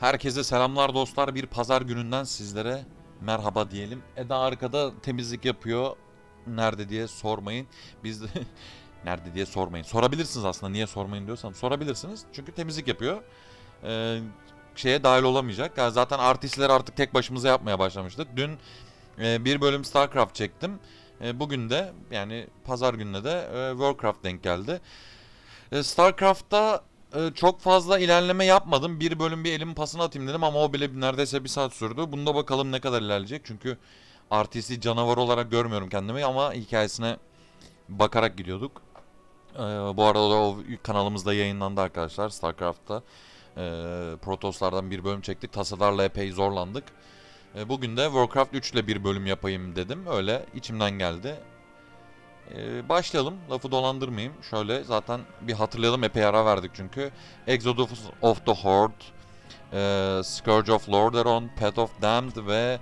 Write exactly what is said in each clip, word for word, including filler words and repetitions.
Herkese selamlar dostlar. Bir pazar gününden sizlere merhaba diyelim. Eda arkada temizlik yapıyor. Nerede diye sormayın. Biz de nerede diye sormayın. Sorabilirsiniz aslında. Niye sormayın diyorsam sorabilirsiniz. Çünkü temizlik yapıyor. Ee, şeye dahil olamayacak. Yani zaten artistleri artık tek başımıza yapmaya başlamıştık. Dün e, bir bölüm StarCraft çektim. E, bugün de yani pazar gününe de e, Warcraft denk geldi. E, StarCraft'ta çok fazla ilerleme yapmadım. Bir bölüm bir elimin pasını atayım dedim ama o bile neredeyse bir saat sürdü. Bunda bakalım ne kadar ilerleyecek. Çünkü R T C canavar olarak görmüyorum kendimi ama hikayesine bakarak gidiyorduk. Ee, bu arada da o kanalımızda yayınlandı arkadaşlar. StarCraft'ta ee, Protoslardan bir bölüm çektik. Tasalarla epey zorlandık. Ee, bugün de Warcraft üç ile bir bölüm yapayım dedim. Öyle içimden geldi. Ee, başlayalım, lafı dolandırmayayım. Şöyle zaten bir hatırlayalım, epey ara verdik çünkü. Exodus of the Horde, e, Scourge of Lordaeron, Path of the Damned ve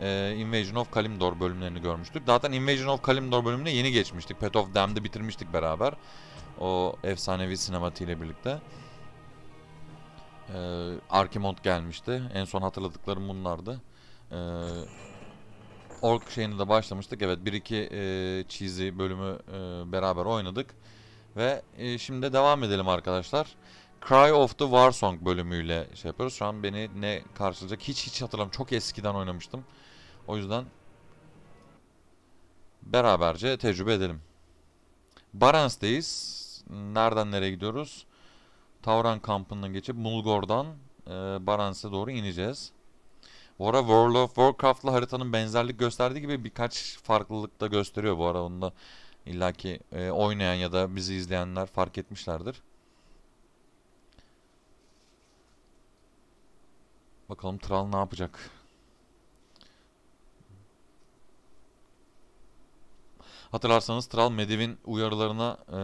e, Invasion of Kalimdor bölümlerini görmüştük. Zaten Invasion of Kalimdor bölümüne yeni geçmiştik. Path of the Damned'i bitirmiştik beraber. O efsanevi sinematiğiyle birlikte. E, Archimonde gelmişti. En son hatırladıklarım bunlardı. E, Ork şeyine de başlamıştık. Evet, bir iki e, cheesy bölümü e, beraber oynadık. Ve e, şimdi devam edelim arkadaşlar. Cry of the Warsong bölümüyle şey yapıyoruz. Şu an beni ne karşılayacak hiç hiç hatırlamıyorum. Çok eskiden oynamıştım. O yüzden beraberce tecrübe edelim. Barents'teyiz. Nereden nereye gidiyoruz? Tauran kampından geçip Mulgor'dan e, Barents'e doğru ineceğiz. Bu ara World of Warcraft'la haritanın benzerlik gösterdiği gibi birkaç farklılık da gösteriyor bu ara. Onu da illaki e, oynayan ya da bizi izleyenler fark etmişlerdir. Bakalım Thrall ne yapacak? Hatırlarsanız Thrall Medivh'in uyarılarına e,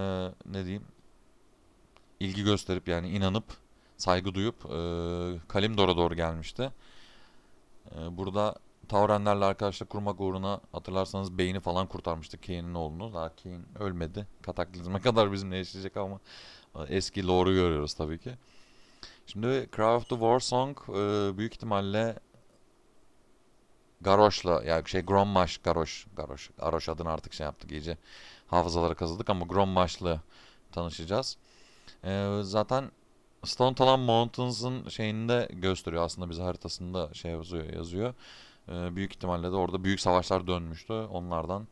ne diyeyim? İlgi gösterip yani inanıp, saygı duyup e, Kalimdor'a doğru gelmişti. Burada Taurenlerle arkadaşlar kurmak uğruna hatırlarsanız beyni falan kurtarmıştık, Kairne'in oğlunu. Daha Kairne ölmedi. Kataklizme kadar bizimle yaşayacak ama eski lore'u görüyoruz tabii ki. Şimdi Cry of the Warsong büyük ihtimalle Garrosh'la, yani şey Grommash, Garrosh, Garrosh, Garrosh adını artık şey yaptık, iyice hafızalara kazıdık ama Grommash'la tanışacağız. Zaten Stone Talan Mountains'ın şeyinde gösteriyor aslında, bize haritasında şey yazıyor. yazıyor. Ee, büyük ihtimalle de orada büyük savaşlar dönmüştü. Onlardan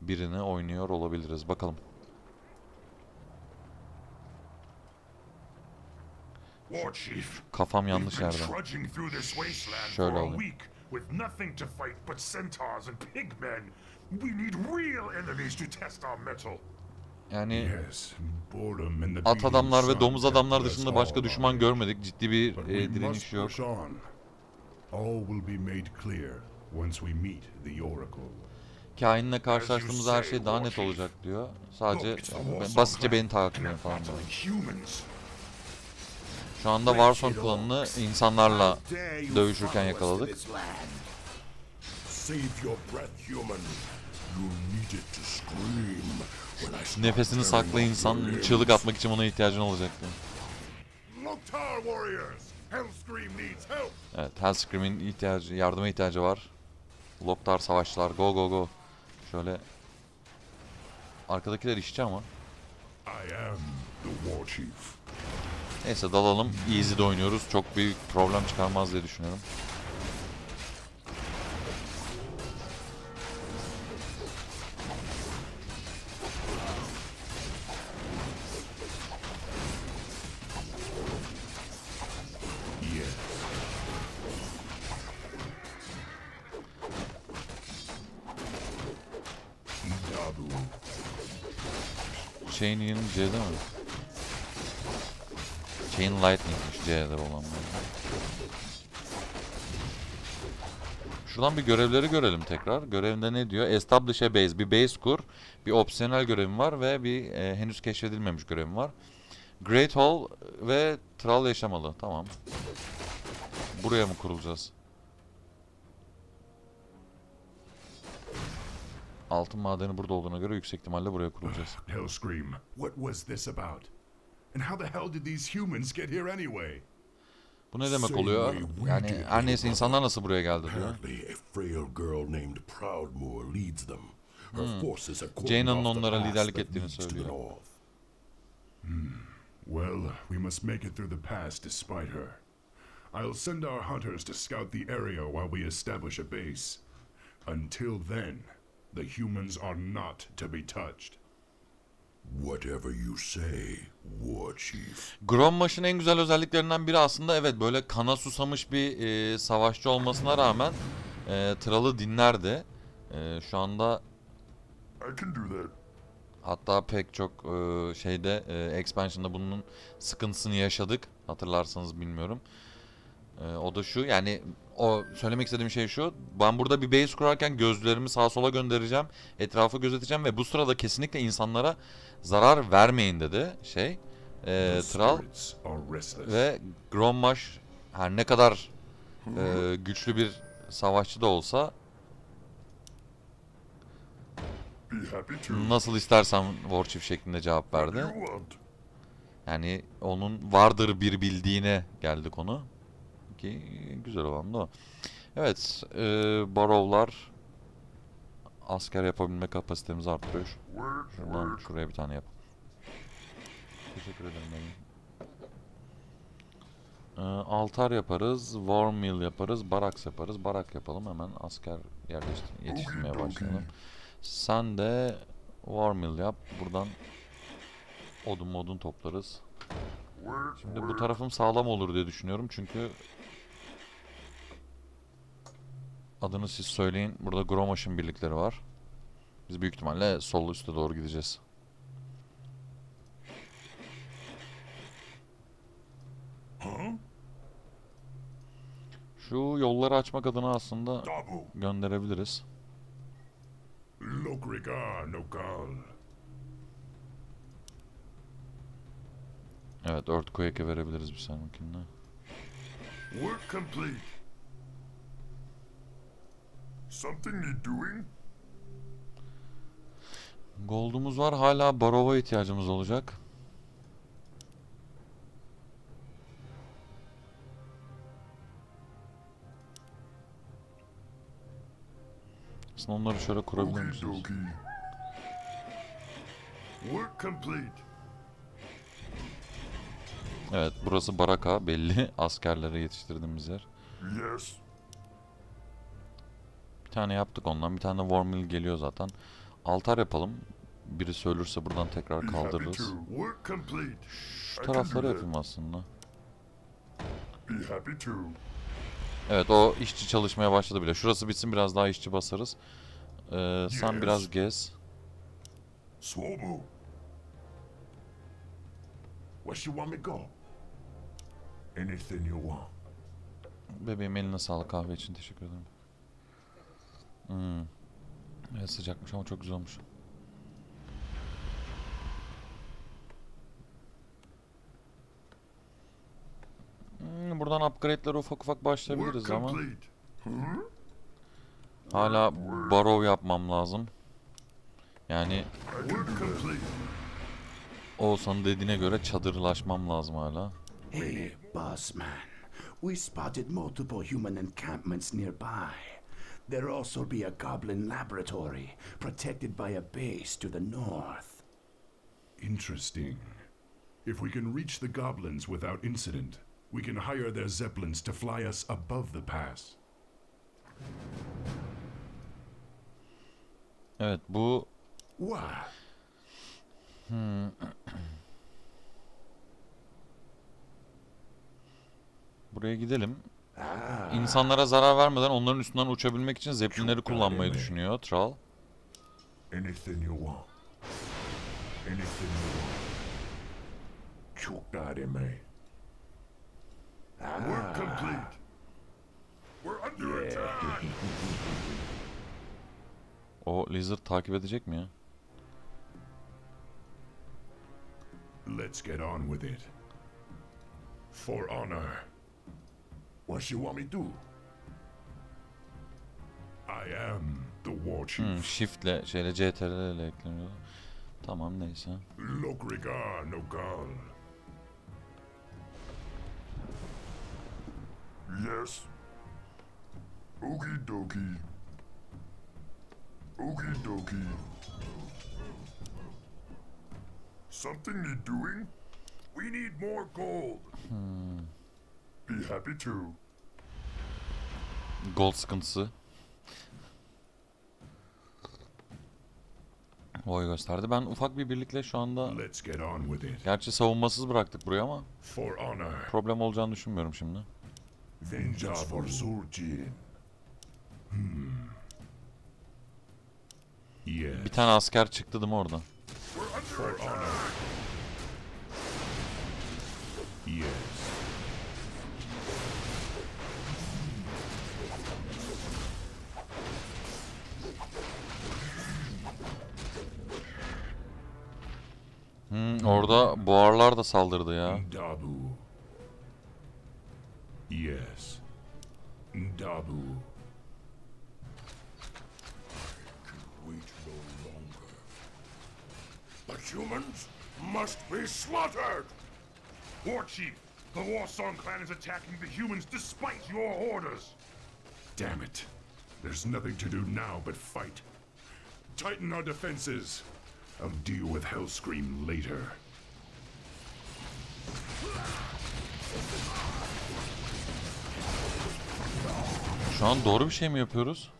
birini oynuyor olabiliriz. Bakalım. Kafam yanlış yerde. Şöyle oldu. Yani at adamlar ve domuz adamlar dışında başka düşman görmedik. Ciddi bir e, direniş yok. Kain'le karşılaştığımız her şey daha net olacak diyor. Sadece basitçe beni takip edin falan. Şu anda Warsong klanını insanlarla dövüşürken yakaladık. Nefesini sakla insan, çığlık atmak için ona ihtiyacın olacaktı. Evet, Hellscream'in ihtiyacı, yardıma ihtiyacı var. Loptar savaşçılar, go go go. Şöyle arkadakiler işçi ama. Neyse dalalım. Easy'de oynuyoruz. Çok büyük problem çıkarmaz diye düşünüyorum. Chain'in C'de mi? Chain Lightning'miş C'de olan. Şuradan bir görevleri görelim tekrar. Görevinde ne diyor? Establish a base. Bir base kur. Bir opsiyonel görevim var ve bir e, henüz keşfedilmemiş görevim var. Great Hall ve Thrall yaşamalı. Tamam. Buraya mı kurulacağız? Altın madeni burada olduğuna göre yüksek ihtimalle buraya kurulacağız. Hellscream. What was this about? And how the hell did these humans get here anyway? Bu ne demek oluyor? Yani her neyse, insanlar nasıl buraya geldi diyor. Hmm. Jayna'nın onlara liderlik ettiğini söylüyor. Hmm. Well, we must make it through the pass despite her. I'll send our hunters to scout the area while we establish a base. Until then, the humans are not to be touched. Whatever you say, War Chief. Grommash'ın en güzel özelliklerinden biri aslında, evet, böyle kana susamış bir e, savaşçı olmasına rağmen e, Thrall'ı dinlerdi. E, şu anda hatta pek çok e, şeyde e, expansion'da bunun sıkıntısını yaşadık, hatırlarsanız bilmiyorum. E, o da şu, yani o söylemek istediğim şey şu: ben burada bir base kurarken gözlerimi sağa sola göndereceğim, etrafı gözeteceğim ve bu sırada kesinlikle insanlara zarar vermeyin dedi şey e, Thrall. Ve Grommash her ne kadar e, güçlü bir savaşçı da olsa, nasıl istersen War Chief şeklinde cevap verdi. Yani onun vardır bir bildiğine geldi konu. Ki güzel olan da o. Evet, e, Barrow'lar asker yapabilme kapasitemizi arttırıyor. Şuradan şuraya bir tane yap. Teşekkür ederim. E, altar yaparız, war mill yaparız, baraks yaparız. Barak yapalım, hemen asker yerleştirmeye yetiştirmeye başlayalım. Sen de war mill yap. Buradan odun modun toplarız. Şimdi bu tarafım sağlam olur diye düşünüyorum çünkü adını siz söyleyin. Burada Grommash'ın birlikleri var. Biz büyük ihtimalle sol üste doğru gideceğiz. Şu yolları açmak adına aslında gönderebiliriz. Evet, Earthquake'e verebiliriz bir saniye makinine. Work complete. Something need doing. Gold'umuz var, hala Barrow'a ihtiyacımız olacak. Aslında onları şöyle kurabilir misiniz? Work complete. Evet, burası baraka belli, askerlere yetiştirdiğimiz yer. Yes. Bir tane yaptık ondan, bir tane war mill geliyor zaten. Altar yapalım, birisi ölürse buradan tekrar kaldırırız. Şu tarafları yapayım aslında. Evet, o işçi çalışmaya başladı bile. Şurası bitsin, biraz daha işçi basarız. Ee, sen yes. biraz gez. Swobo. Where you want me go? Anything you want. Bebeğim, eline sağlık, kahve için teşekkür ederim. Hmm. Evet, sıcakmış ama çok güzel olmuş. Hmm, buradan upgrade'lere ufak ufak başlayabiliriz ama hala Barrow yapmam lazım. Yani Oğuzhan'ın dediğine göre çadırlaşmam lazım hala. Hey, bossman. We spotted multiple human encampments nearby. There also be a goblin laboratory protected by a base to the north. Interesting. If we can reach the goblins without incident, we can hire their zeppelins to fly us above the pass. Evet, bu What? Hmm. Buraya gidelim. İnsanlara zarar vermeden onların üstünden uçabilmek için zeplinleri kullanmayı düşünüyor Thrall. O Lizard takip edecek mi ya? Let's get on with it. For honor. What you want me do? I am the war chief. Hmm, shift'le şeyle C T R L'le ekleniyor. Tamam, neyse. Lokriga Nogal. Yes. Okie dokie. Okie dokie. Something need doing? We need more gold. Hmm. Be happy to. Gold sıkıntısı. Oy gösterdi. Ben ufak bir birlikle şu anda... Gerçi savunmasız bıraktık buraya ama... Problem olacağını düşünmüyorum şimdi. Venja for Zul'jin. Hmm. Yes. Bir tane asker çıktı değil mi orada? Yes. Hmm, orada buharlar da saldırdı ya. Yes. Dabu. But humans must be slaughtered. War Chief, the Warsong clan is attacking the humans despite your orders. Damn it. There's nothing to do now but fight. Tighten our defenses. I'll deal with Hellscream later. Şu an doğru bir şey mi yapıyoruz?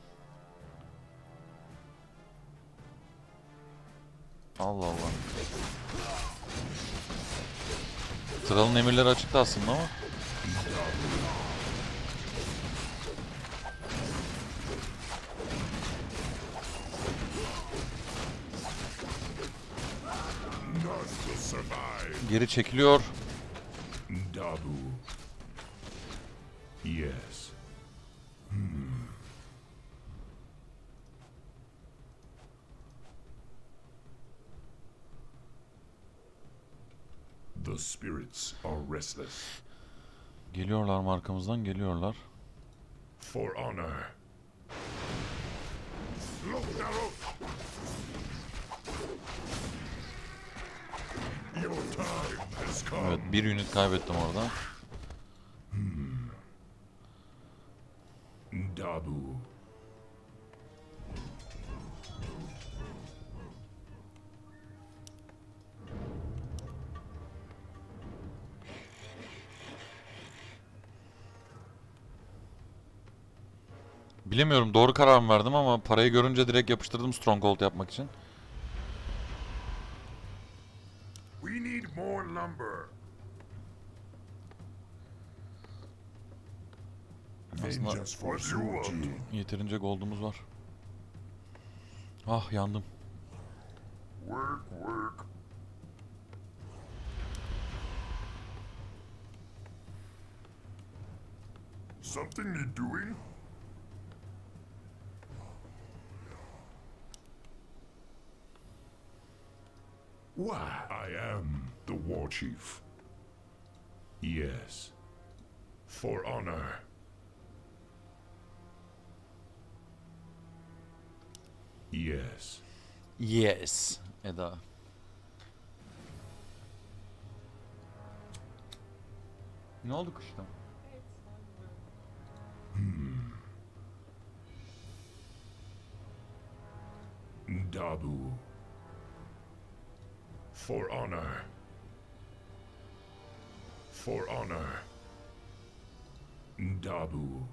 Allah Allah. Thrall'ın emirleri açıktı aslında ama. Geri çekiliyor. Dabu. Yes. Hmm. The spirits are restless. Geliyorlar mı arkamızdan? Geliyorlar. For honor. Look down. Evet, bir ünit kaybettim orada. Hmm. Dabu. Bilemiyorum, doğru karar mı verdim ama parayı görünce direkt yapıştırdım Stronghold yapmak için. Aslında yeterince gold'umuz var. Ah, yandım. Something you doing? Why, I am the war chief. Yes. For honor. Yes. Yes, Eda. Ne oldu kışta? Hmm. Dabu. For honor. For honor. Dabu.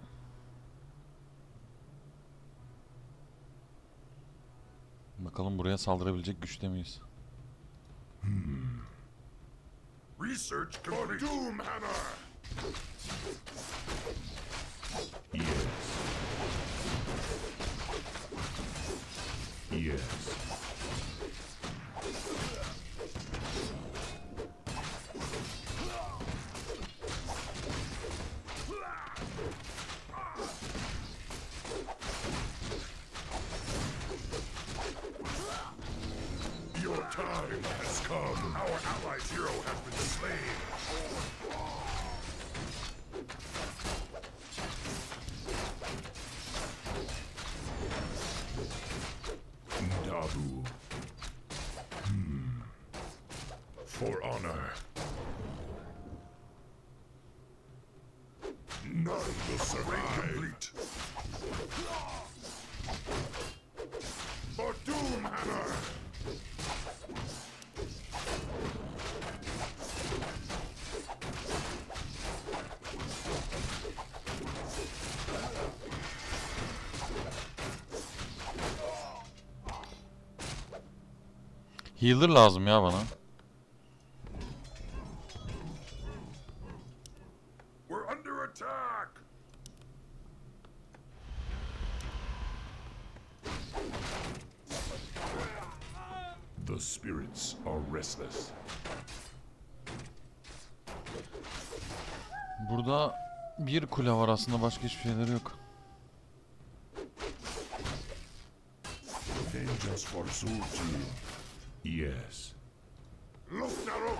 Bakalım buraya saldırabilecek güçte miyiz? Hmm. Research for Doom Hammer. Yes. Yes. Healer lazım ya bana. The spirits are restless. Burada bir kule var aslında, başka hiçbir şeyleri yok. Vengeance for Zul'jin. Yes. Look narrow.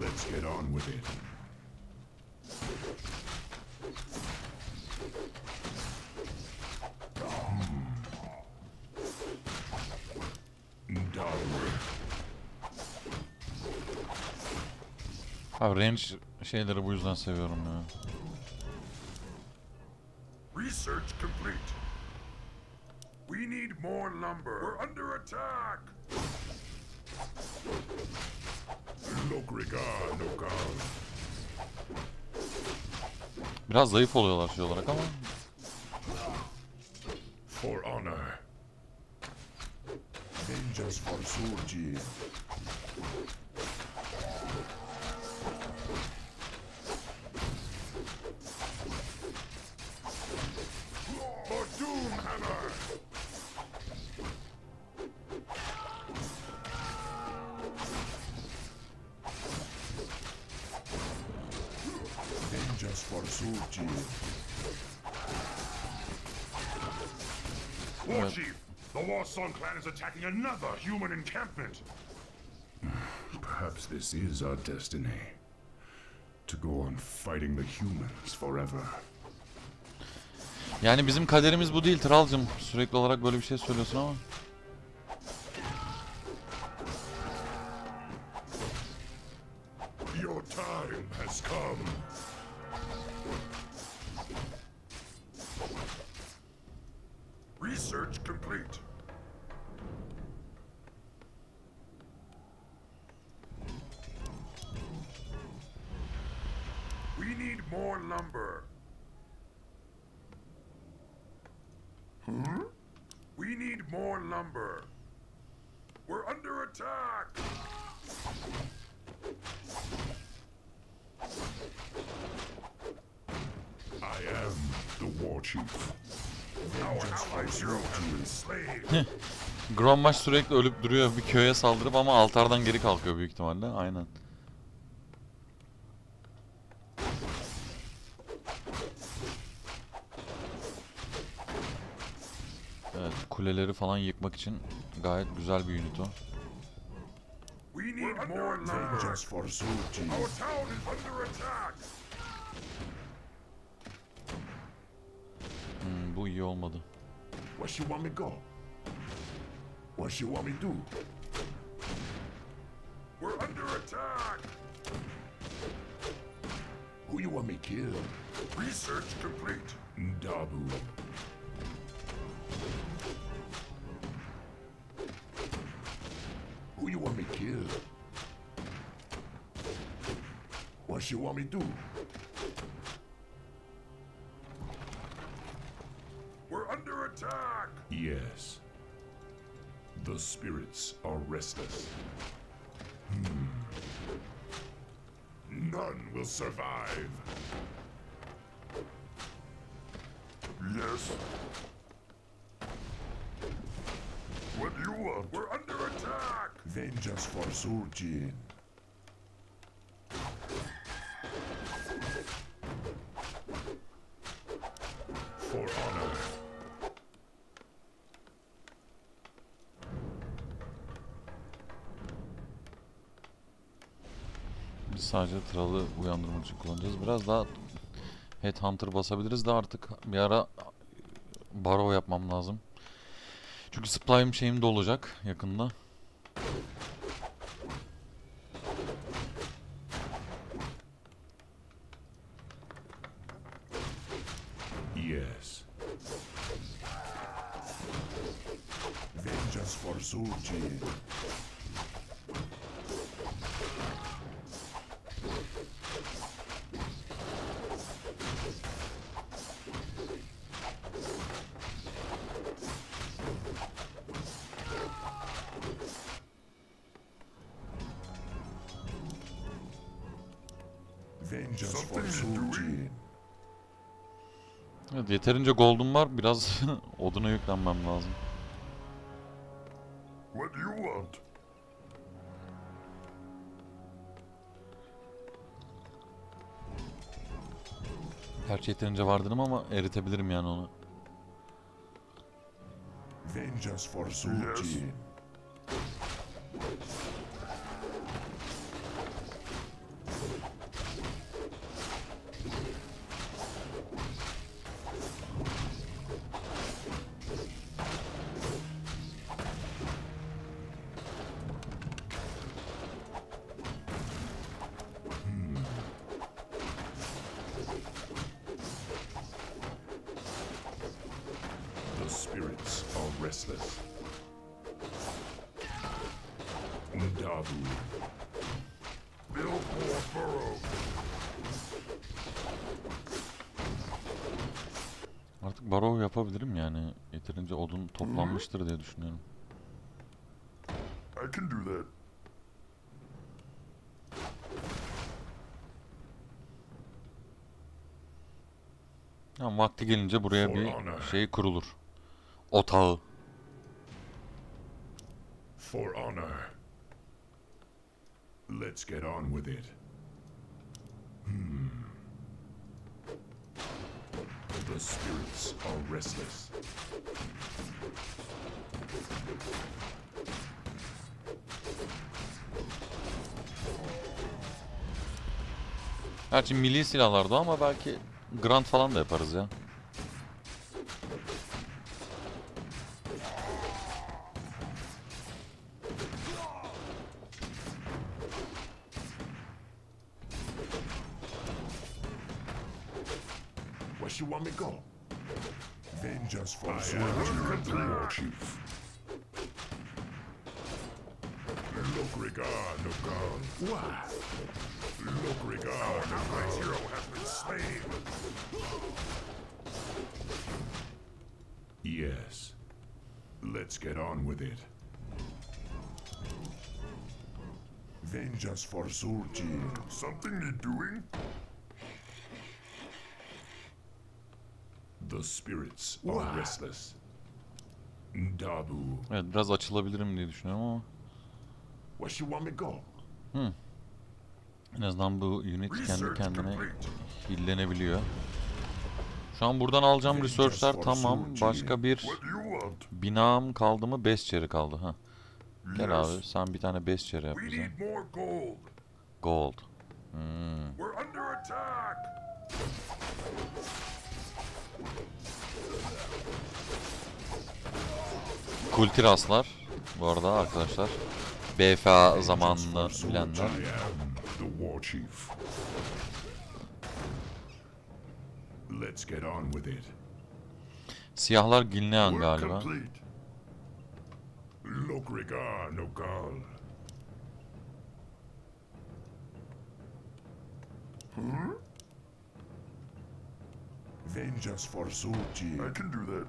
Let's get on with it. Abi range şeyleri bu yüzden seviyorum ya. Research complete. We need more lumber. We're under attack. Biraz zayıf oluyorlar şey olarak ama. For honor. Vengeance for Zul'jin. Warsong clan is attacking another human encampment. Perhaps this is our destiny. To go on fighting the humans forever. Yani bizim kaderimiz bu değil Thrall'cığım. Sürekli olarak böyle bir şey söylüyorsun ama. Your time has come. Research complete. More lumber. Hmm? We need more lumber. We're under attack. I am the war chief. Our allies are enslaved. Grommash sürekli ölüp duruyor, bir köye saldırıp ama altardan geri kalkıyor büyük ihtimalle. Aynen. Kuleleri falan yıkmak için gayet güzel bir unit o. Hmm, bu iyi olmadı. Who you want me kill? What you want me do? We're under attack. Yes. The spirits are restless. Hmm. None will survive. Yes. What do you want? We're under attack. Vengeance for Zul'jin. For honor. Biz sadece Thrall'ı uyandırmak için kullanacağız. Biraz daha Headhunter basabiliriz de artık bir ara Barrow yapmam lazım. Çünkü supply'ım şeyim de olacak yakında. Yes. Vengeance for Zul'jin. Evet, yeterince gold'um var. Biraz oduna yüklenmem lazım. What do you want? Gerçi yeterince vardır ama eritebilirim yani onu. Vengeance for Zul'jin. Artık Barrow yapabilirim yani. Yeterince odun toplanmıştır diye düşünüyorum. I can do that. Yani vakti gelince buraya bir şey kurulur. Otağı. For honor. Let's get on with it. Hmm. The spirits are restless. Gerçi milli silahlardı ama belki Grand falan da yaparız ya. Yes. Let's get on with it. Vengeance for Zul'jin. Something you're doing? The spirits are restless. Dabu. Evet, biraz açılabilirim diye düşünüyorum ama. Where she want me go? Hmm. En azından bu unit kendi kendine hillenebiliyor. Şu an buradan alacağım research'ler tamam. Başka bir binam kaldı mı? Best chair'i kaldı. Ha. Gel abi, sen bir tane best chair yap bize. Gold. Hmm. Kultiraslar. Bu arada arkadaşlar. B F A zamanını bilenler. Let's get on with it. Siyahlar Gilnean galiba. Hmm? Vengeance for Zul'jin. I can do that.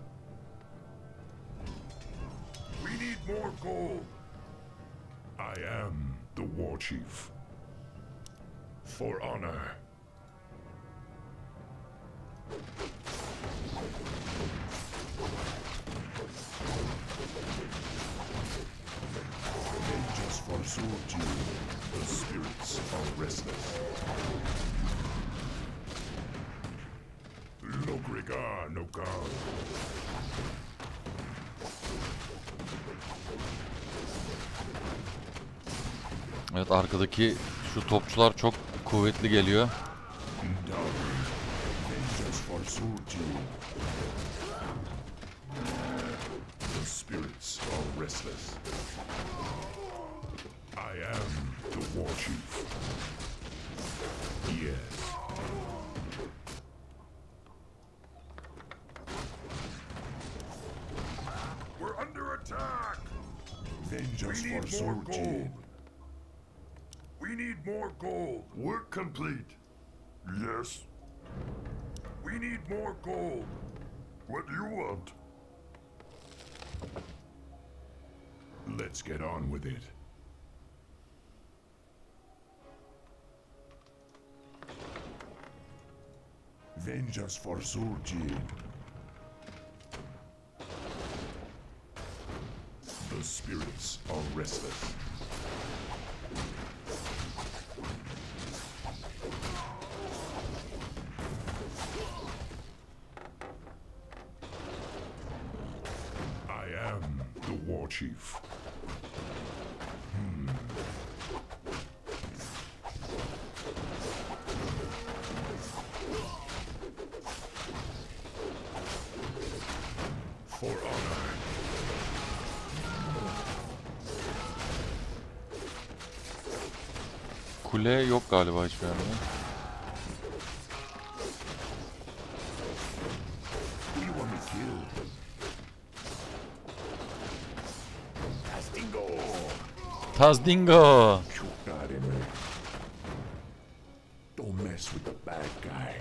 We need more gold. I am the war chief. For honor. Vengeance for Zul'jin. The spirits are restless. Logrigar Nogal. Evet, arkadaki şu topçular çok kuvvetli geliyor. The spirits are restless. I am the war chief. Yes. We're under attack. Vengeance for Zul'jin. We need more gold. Work complete. Yes. We need more gold. What do you want? Let's get on with it. Vengeance for Zul'jin. The spirits are restless. Chief. Hmm. For honor. Kule yok galiba hiçbir yerde. Tazdingo. You got him. Don't mess with the bad guy.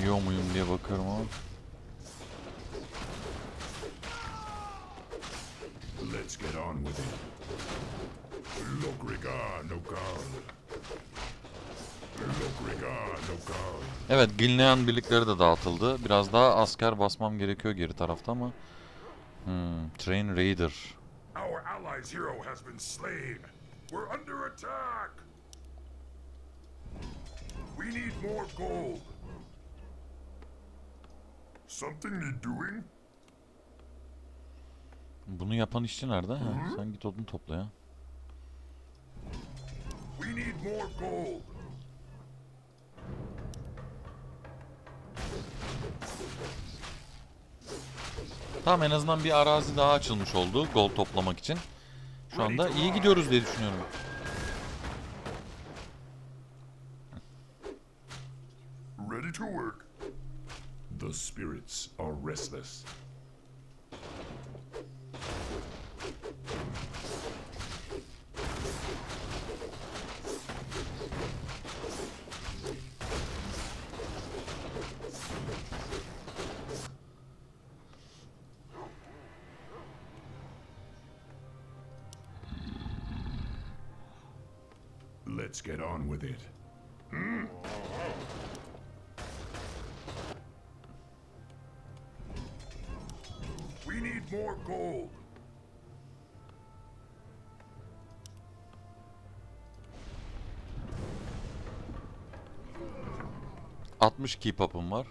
Yiyor muyum diye bakıyorum abi. Let's get on with it. Lokriga no gal. Evet, Gilnean birlikleri de dağıtıldı. Biraz daha asker basmam gerekiyor geri tarafta ama. Hmm, Train Raider. Bunu yapan işçi nerede? Ha, sen git odun topla ya. Tamam, en azından bir arazi daha açılmış oldu gold toplamak için. Şu anda iyi gidiyoruz diye düşünüyorum. Ready to work. The spirits are restless. Let's get on with it. Hmm? We need more gold. altmış keep up'ım var.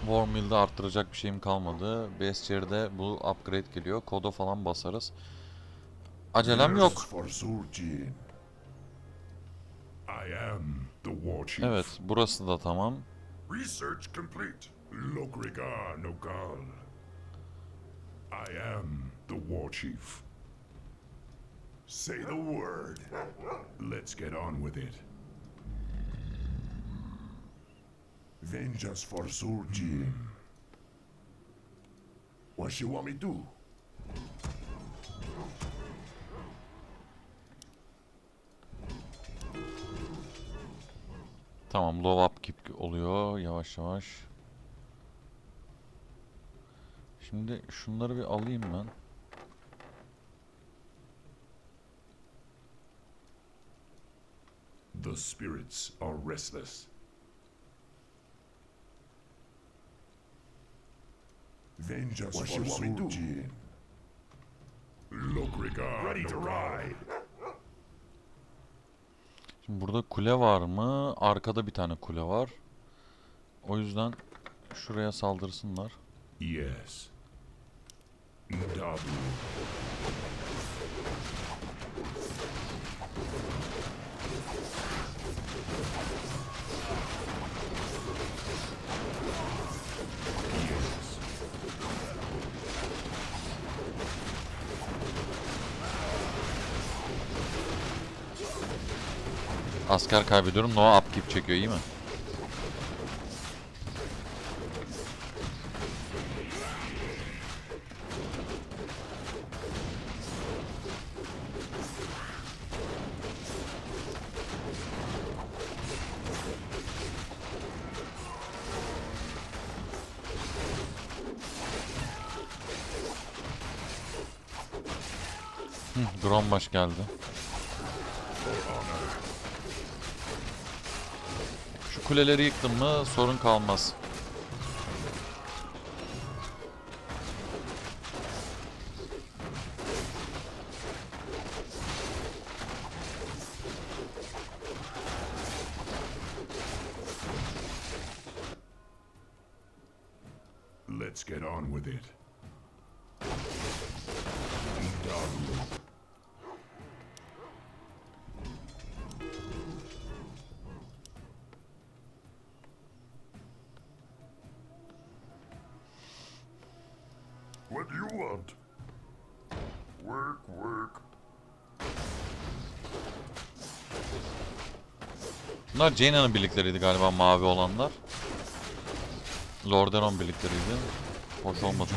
Warmill'de arttıracak bir şeyim kalmadı. Bestier'de bu upgrade geliyor. Koda falan basarız. Acelem yok. Evet, burası da tamam. Vengeance for Zul'jin. What you want me do? Tamam, low up gibi oluyor yavaş yavaş. Şimdi şunları bir alayım ben. The spirits are restless. Vengeance for Zul'jin. Lokriga ready to ride. Burada kule var mı? Arkada bir tane kule var. O yüzden şuraya saldırsınlar. Yes. lazım. Asker kaybediyorum. No upkeep çekiyor, iyi mi? Hı, Grommash geldi. Kuleleri yıktım mı sorun kalmaz. Let's get on with it. Bunlar Jayna'nın birlikleriydi galiba, mavi olanlar. Lordaeron birlikleriydi. Hoş olmadı.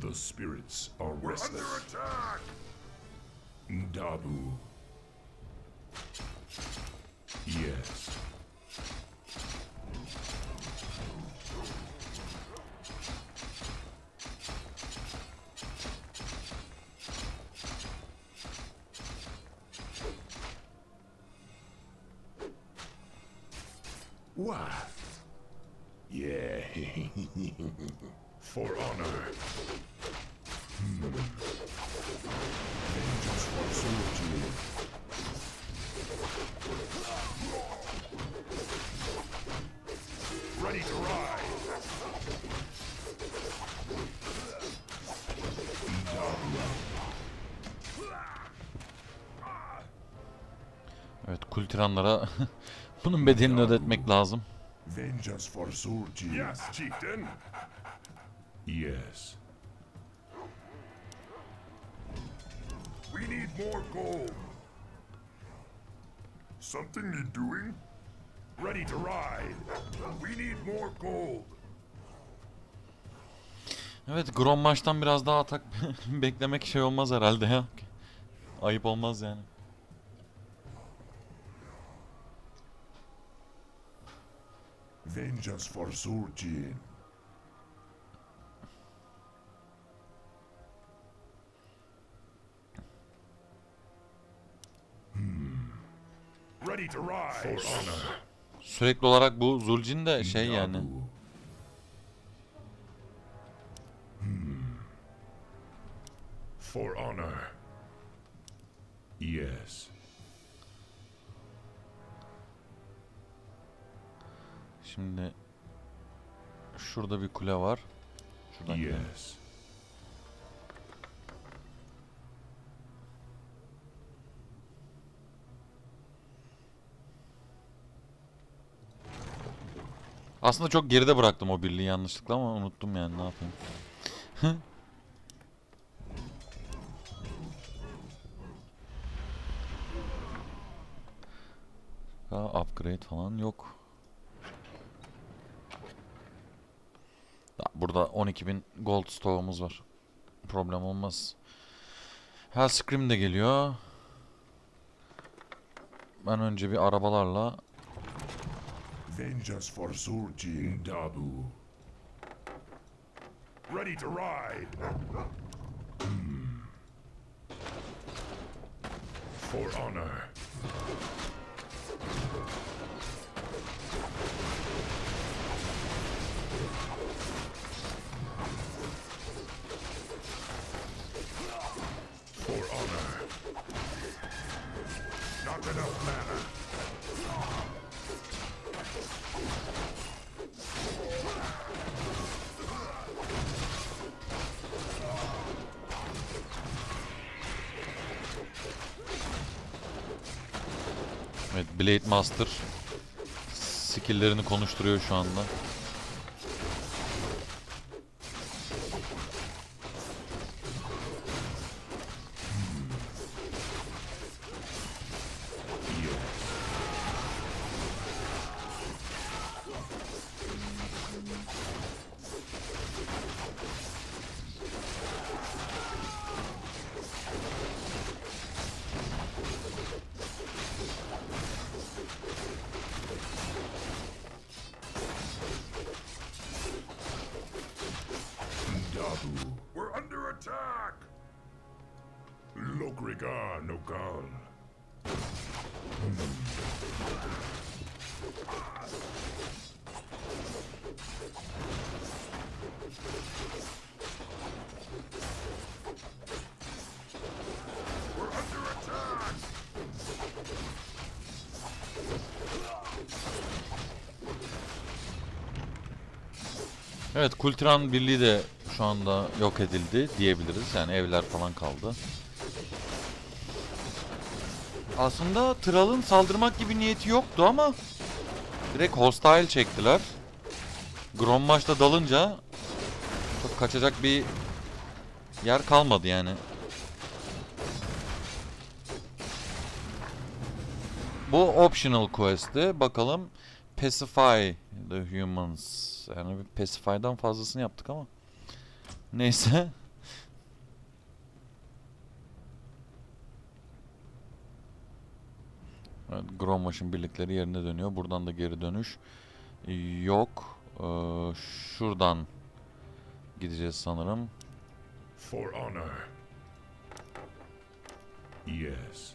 The spirits are restless. We're under attack. Dabu. Yes. What? Yeah. For honor. Evet, Kultiranlara bunun bedelini ödetmek lazım. Vengeance for Zul'jin. Yes, chieftain. Yes. We need more gold. Something need doing? Ready to ride. We need more gold. Evet, Grommaş'tan biraz daha atak beklemek şey olmaz herhalde ya. Ayıp olmaz yani. Vengeance for Zul'jin. Ready to rise. Sürekli olarak bu Zul'jin de şey yani. For honor. Yes. Şimdi şurada bir kule var. Şuradan gidelim. Yes. Aslında çok geride bıraktım o birliği yanlışlıkla ama unuttum yani, ne yapayım. Başka upgrade falan yok. Burada on iki bin gold stoğumuz var. Problem olmaz. Hellscream de geliyor. Ben önce bir arabalarla Vengeance for Zul'jin Dabu. Ready to ride. For honor. Evet, Blade Master skill'lerini konuşturuyor şu anda. Evet, Kultiran Birliği de şu anda yok edildi diyebiliriz. Yani evler falan kaldı. Aslında Thrall'ın saldırmak gibi niyeti yoktu ama direkt hostile çektiler. Grommaş'ta dalınca çok kaçacak bir yer kalmadı yani. Bu optional quest'i. Bakalım Pacify the Humans. Yani bir Pacify'dan fazlasını yaptık ama neyse. Evet, Grommash'ın birlikleri yerine dönüyor. Buradan da geri dönüş yok. Ee, şuradan gideceğiz sanırım. For honor. Yes.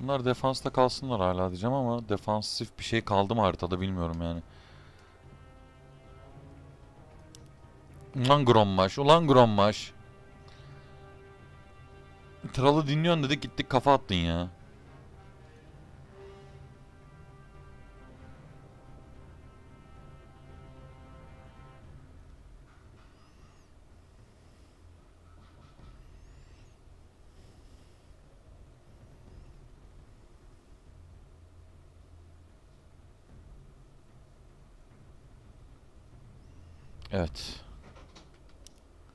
Bunlar defansta kalsınlar hala diyeceğim ama defansif bir şey kaldı mı haritada bilmiyorum yani. Ulan Grommash, ulan Grommash. Thrall'ı dinliyorsun dedik, gittik kafa attın ya. Evet.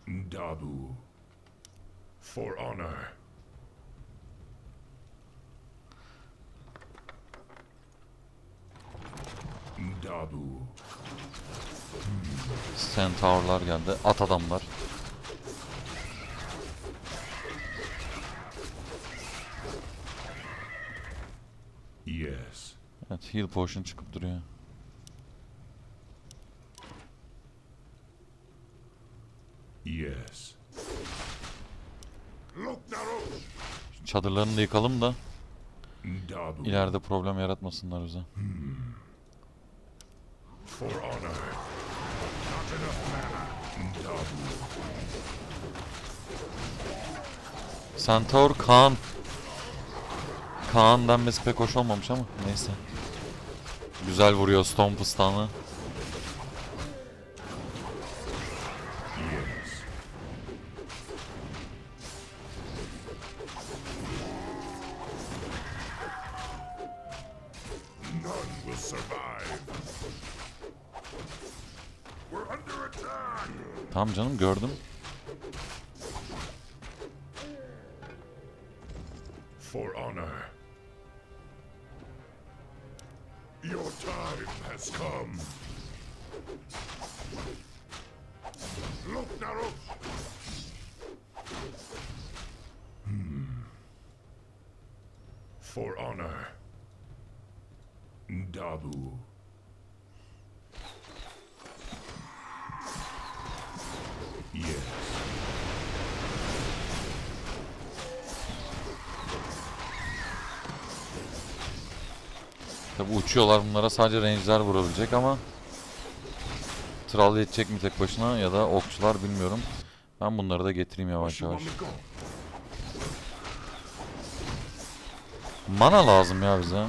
Dabu. For honor. Dabu. Centaurlar geldi. At adamlar. Yes. Evet, heal potion çıkıp duruyor. Yes. Çadırlarını da yıkalım da ileride problem yaratmasınlar bize. Centaur Kaan. Kaan denmesi pek hoş olmamış ama neyse. Güzel vuruyor Stone Pıstan'ı. Tamam canım, gördüm. for honor. Your time has come. Look, Garrosh. Hmm. For honor. Dabu. Yes. Tabi uçuyorlar, bunlara sadece range'ler vurabilecek ama Thrall yetecek mi tek başına ya da okçular bilmiyorum. Ben bunları da getireyim yavaş yavaş. Mana lazım ya bize.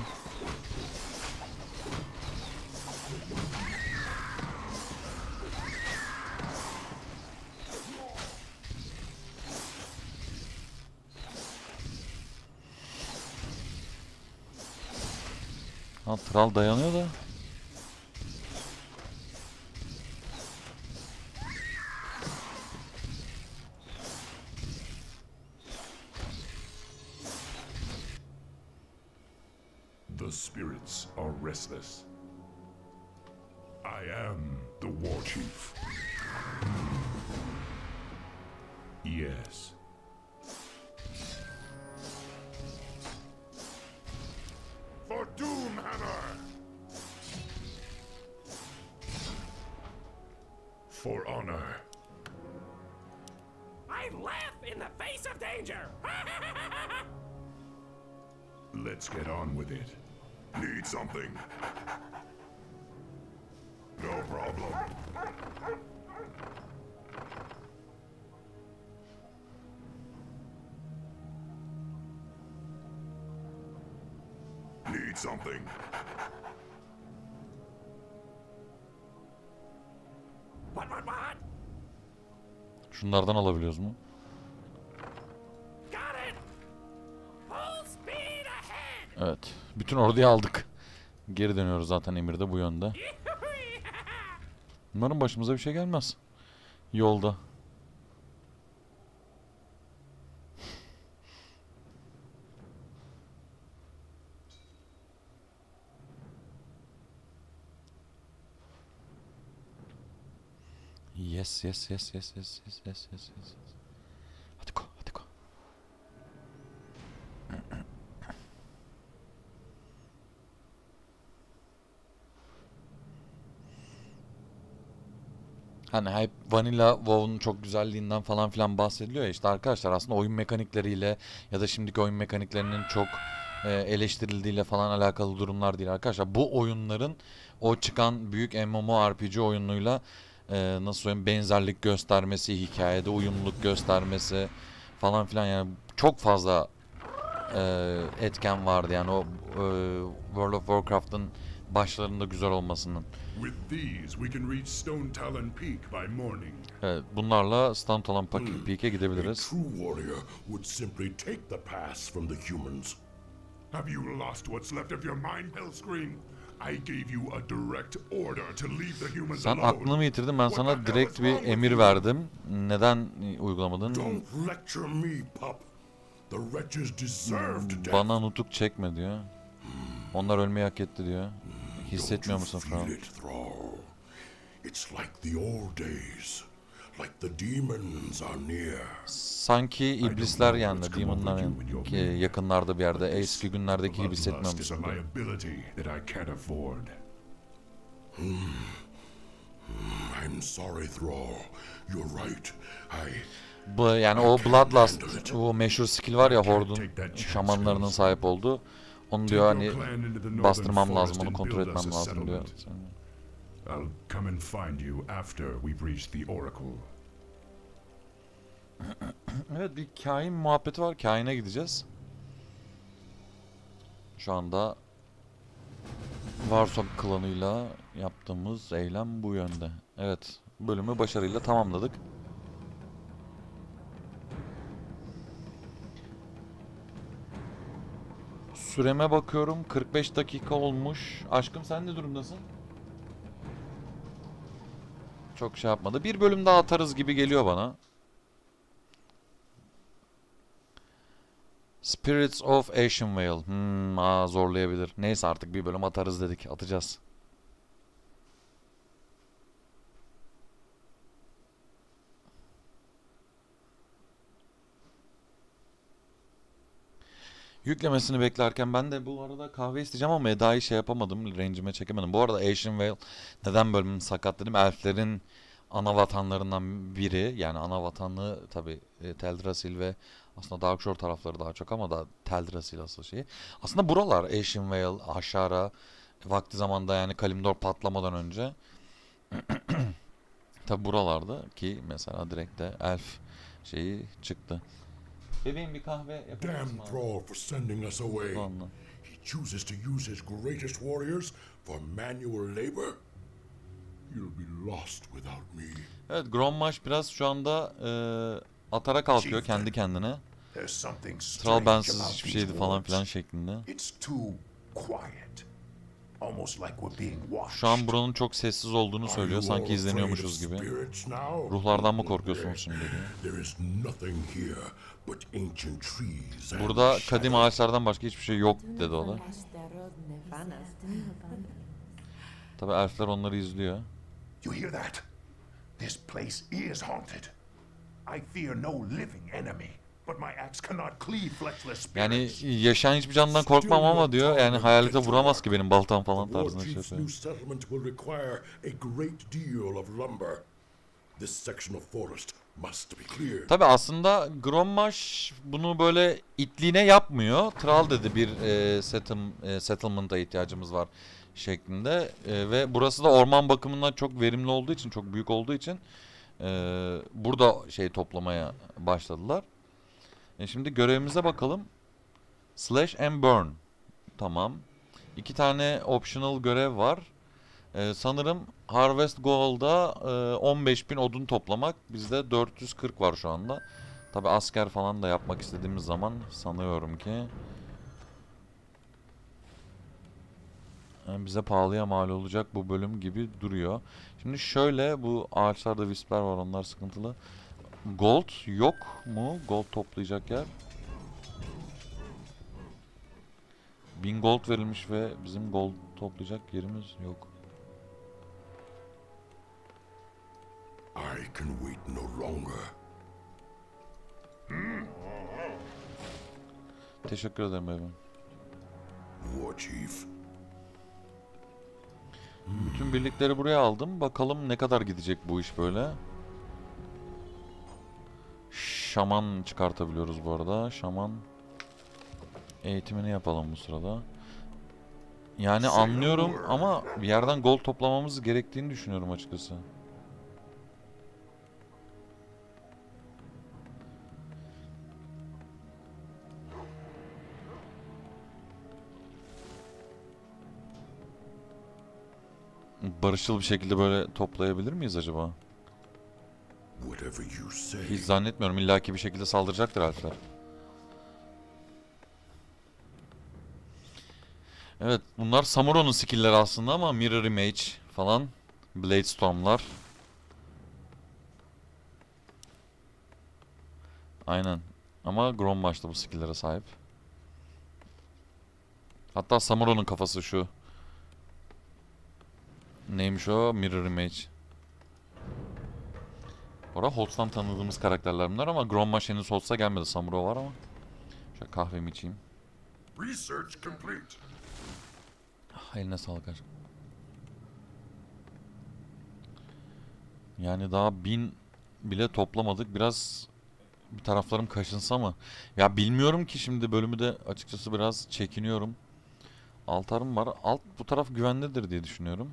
Ha, Thrall dayanıyor da. The spirits are restless. I am the war chief. Yes. For Doomhammer! For honor. I laugh in the face of danger! Let's get on with it. Need something? No problem. Need something. What, what, what? Şunlardan alabiliyoruz mu? Evet. Bütün orduyu aldık. Geri dönüyoruz zaten, emir de bu yönde. Umarım başımıza bir şey gelmez. Yolda. Yes, yes, yes, yes, yes, yes, yes, yes, yes. Hadi go, hadi go. Hani hep Vanilla WoW'un çok güzelliğinden falan filan bahsediliyor ya işte arkadaşlar, aslında oyun mekanikleriyle ya da şimdiki oyun mekaniklerinin çok eleştirildiğiyle falan alakalı durumlar değil arkadaşlar. Bu oyunların o çıkan büyük M M O R P G oyunuyla Ee, nasıl söyleyeyim, benzerlik göstermesi, hikayede uyumluluk göstermesi falan filan, yani çok fazla e, etken vardı yani o e, World of Warcraft'ın başlarında güzel olmasının. Evet, bunlarla Stone Talon Peak'e gidebiliriz. Sen aklını mı yitirdin? Ben sana direkt bir emir verdim. Neden uygulamadın? Bana nutuk çekme diyor. Onlar ölmeyi hak etti diyor. Hissetmiyor musun Thrall? Sanki iblisler yani, demonlar yani, yakınlarda bir yerde, eski günlerdeki gibi hissetmiyor musun? Bu yani o Bloodlust, o meşhur skill var ya Horde'un şamanlarının sahip olduğu. Onu diyor hani bastırmam lazım, onu kontrol etmem lazım diyor. I'll come and find you after we've reached the Oracle. Evet, bir Kain muhabbeti var. Kain'e gideceğiz. Şu anda Warsong klanıyla yaptığımız eylem bu yönde. Evet, bölümü başarıyla tamamladık. Süreme bakıyorum, kırk beş dakika olmuş. Aşkım, sen ne durumdasın? Çok şey yapmadı. Bir bölüm daha atarız gibi geliyor bana. Spirits of Ashenvale. Hmm, aa, zorlayabilir. Neyse artık bir bölüm atarız dedik. Atacağız. Yüklemesini beklerken ben de bu arada kahve isteyeceğim ama Eda'yı şey yapamadım. Rencime çekemedim. Bu arada Ashenvale neden bölümünü sakat dedim. Elflerin ana vatanlarından biri. Yani ana vatanlığı tabi e, Teldrassil ve aslında Darkshore tarafları daha çok ama da Teldrassil asıl şeyi. Aslında buralar Ashenvale, Ashara vakti zamanda yani Kalimdor patlamadan önce. Tabi buralarda ki mesela direkt de elf şeyi çıktı. Bebeğim bir kahve yapabiliriz mi? Damn Thrall for sending us away. He chooses to use his greatest warriors for manual labor. You'll be lost without me. Evet, Grommash biraz şu anda e, atara kalkıyor kendi kendine. Thrall bensiz hiçbir şeydi falan filan şeklinde. Şu an buranın çok sessiz olduğunu söylüyor. Sanki izleniyormuşuz gibi. Ruhlardan mı korkuyorsunuz şimdi diyor. Burada kadim ağaçlardan başka hiçbir şey yok dedi o da. Tabii elfler onları izliyor. Yani yaşayan hiçbir candan korkmam ama diyor yani hayalete vuramaz ki benim baltam falan tarzında şey söylüyor. Tabi aslında Grommash bunu böyle itliğine yapmıyor. Thrall dedi bir e, settim, e, settlement'a ihtiyacımız var şeklinde e, ve burası da orman bakımından çok verimli olduğu için, çok büyük olduğu için e, burada şey toplamaya başladılar. E, şimdi görevimize bakalım. Slash and burn. Tamam. İki tane optional görev var. Ee, sanırım Harvest Goal'da e, on beş bin odun toplamak. Bizde dört yüz kırk var şu anda. Tabi asker falan da yapmak istediğimiz zaman sanıyorum ki yani bize pahalıya mal olacak bu bölüm gibi duruyor. Şimdi şöyle bu ağaçlarda Wisp'ler var, onlar sıkıntılı. Gold yok mu? Gold toplayacak yer. bin gold verilmiş ve bizim gold toplayacak yerimiz yok. I can wait no longer. Teşekkür ederim efendim. War Chief. Bütün birlikleri buraya aldım. Bakalım ne kadar gidecek bu iş böyle. Şaman çıkartabiliyoruz bu arada. Şaman eğitimini yapalım bu sırada. Yani anlıyorum ama bir yerden gold toplamamız gerektiğini düşünüyorum açıkçası. Barışçıl bir şekilde böyle toplayabilir miyiz acaba? Hiç zannetmiyorum. İllaki bir şekilde saldıracaktır elfler. Evet, bunlar Samuro'nun skill'leri aslında ama Mirror Image falan, Bladestorm'lar. Aynen. Ama Grommash da bu skill'lere sahip. Hatta Samuro'nun kafası şu. Neymiş o? Mirror Image. Orada Holtz'tan tanıdığımız karakterler bunlar ama Grommash henüz Holtz'a gelmedi. Samuro var ama. Şöyle kahvemi içeyim. Research complete. Ah, eline sağlık aşkım. Yani daha bin bile toplamadık. Biraz bir taraflarım kaşınsa mı? Ya bilmiyorum ki şimdi bölümü de açıkçası biraz çekiniyorum. Altarım var. Alt bu taraf güvenlidir diye düşünüyorum.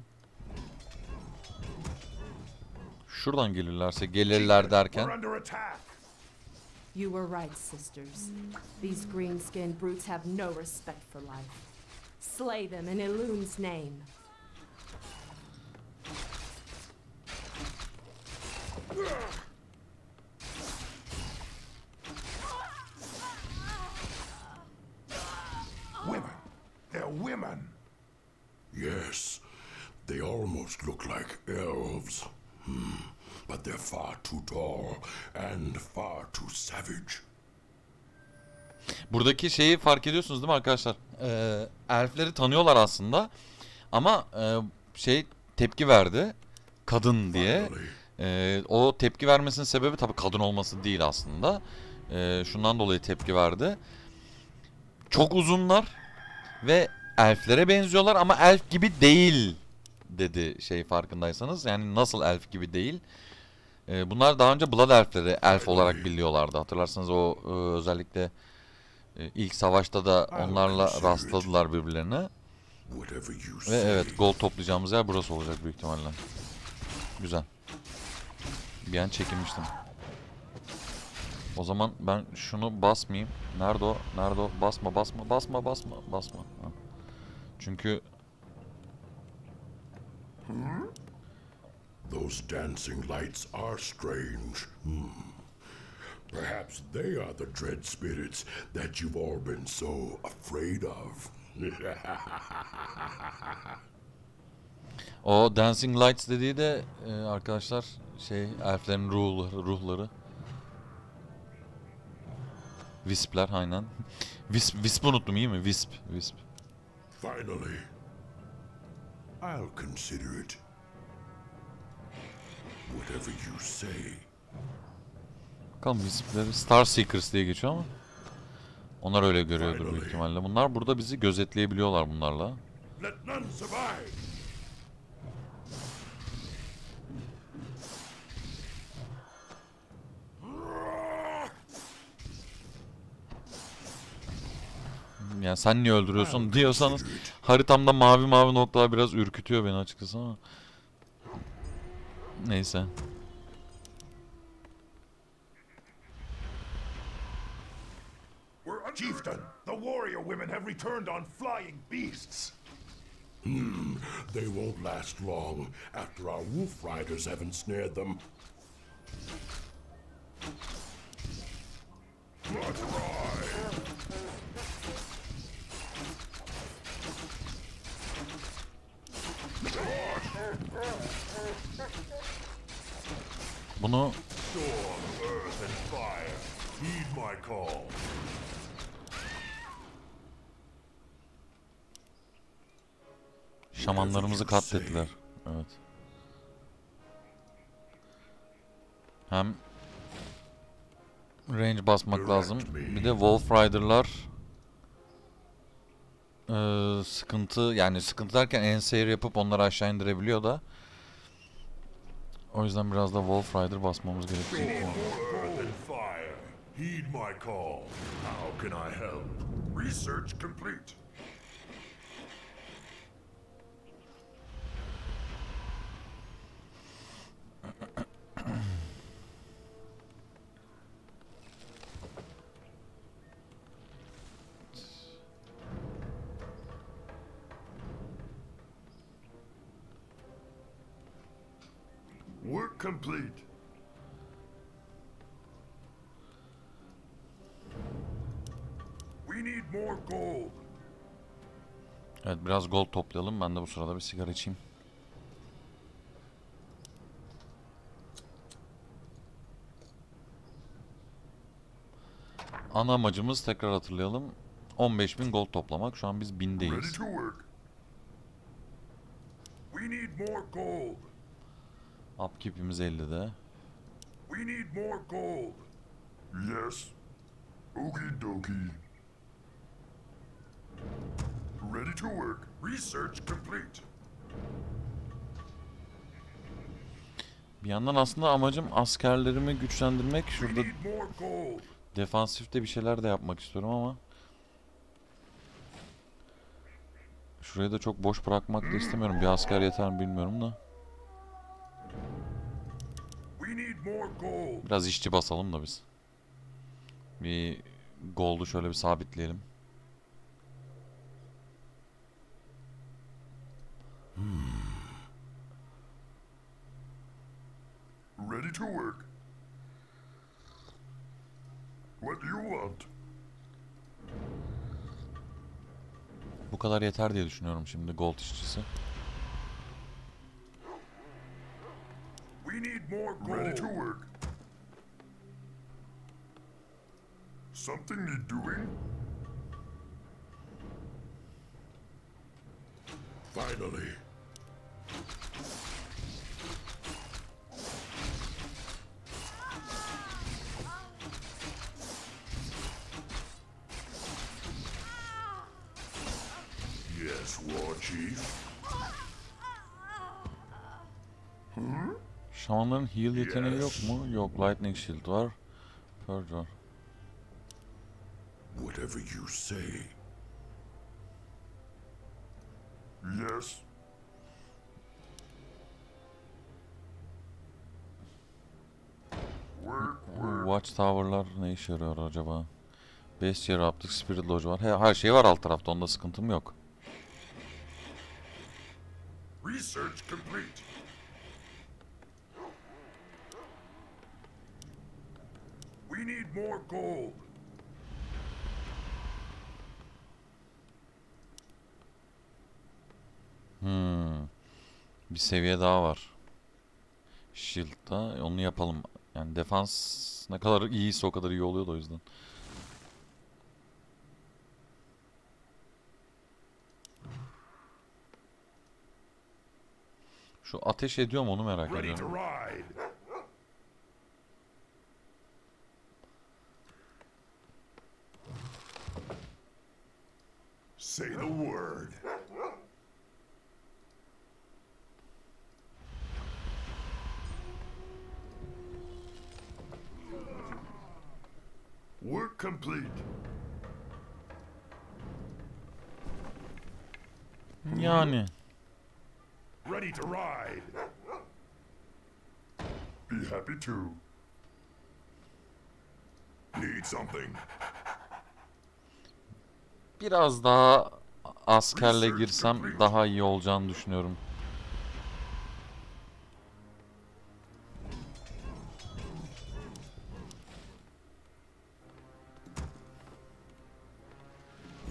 Şuradan gelirlerse gelirler derken. You were right, sisters. These green-skinned brutes have no respect for life. Slay them in Illune's name. Women. They're women. Yes. They almost look like elves. Hmm, but they're far too tall and far too savage. Buradaki şeyi fark ediyorsunuz değil mi arkadaşlar? Ee, elfleri tanıyorlar aslında. Ama e, şey tepki verdi. Kadın diye. Ee, o tepki vermesinin sebebi tabii kadın olması değil aslında. Ee, şundan dolayı tepki verdi. Çok uzunlar ve elflere benziyorlar ama elf gibi değil dedi şey farkındaysanız. Yani nasıl elf gibi değil. Ee, bunlar daha önce Blood elfleri elf olarak biliyorlardı. Hatırlarsanız o e, özellikle e, ilk savaşta da onlarla rastladılar birbirlerine. Ve evet, gold toplayacağımız yer burası olacak büyük ihtimalle. Güzel. Bir an çekinmiştim. O zaman ben şunu basmayayım. Nerede o? Nerede o? Basma, basma, basma, basma, basma. Ha. Çünkü those dancing lights are strange. Perhaps they are the dread spirits that you've all been so afraid of. O dancing lights dediği de e, arkadaşlar şey elflerin ruhları, ruhları. Wisp'ler aynen. Wisp, Wisp'i unuttum iyi mi? Wisp, Wisp. Finally, I'll consider it. Whatever you say. Bakalım Wisp'leri Star Seekers diye geçiyor ama onlar öyle görüyordur büyük ihtimalle. Bunlar burada bizi gözetleyebiliyorlar bunlarla. Let none survive. Yani sen niye öldürüyorsun diyorsanız haritamda mavi mavi noktalar biraz ürkütüyor beni açıkçası ama neyse. Chieftain, the warrior women have returned on flying beasts. Hmm, they won't last long after our wolf riders have ensnared them. Bunu şamanlarımızı katlettiler. Evet. Hem range basmak lazım. Bir de Wolf Rider'lar ee, sıkıntı, yani sıkıntı derken enseyir yapıp onları aşağı indirebiliyor da. O yüzden biraz da Wolf Rider basmamız gerekiyor. Heed my call. How can I help? Research complete. Work complete. We need more gold. Evet, biraz gold toplayalım. Ben de bu sırada bir sigara içeyim. Ana amacımız, tekrar hatırlayalım, on beş bin gold toplamak. Şu an biz bindeyiz. Upkeep'imiz ellide. We need more gold. Yes. Okie dokie. Ready to work. Research complete. Bir yandan aslında amacım askerlerimi güçlendirmek. Şurada defansifte bir şeyler de yapmak istiyorum ama şurayı da çok boş bırakmak da istemiyorum. Bir asker yeter mi bilmiyorum da. Biraz işçi basalım da biz. Bir gold'u şöyle bir sabitleyelim. Ready to work. What do you want? Bu kadar yeter diye düşünüyorum şimdi gold işçisi. We need more gold. Ready to work. Something need doing? Finally. Yes, War Chief. Hmm? Şamanların heal yeteneği yes. yok mu? Yok, lightning shield var. Purge var. Whatever you say. Yes. Watchtower'lar ne işe yarıyor acaba? Base yeri yaptık, Spirit Lodge var. He, her şey var alt tarafta, onda sıkıntım yok. Research complete. We need more gold. Hmm. Bir seviye daha var. Shield'da onu yapalım. Yani defans ne kadar iyiyse o kadar iyi oluyor da o yüzden. Şu ateş ediyor mu onu merak ediyorum. Say the word. Work complete. Yani. Ready to ride. Be happy to. Need something. Biraz daha askerle girsem daha iyi olacağını düşünüyorum.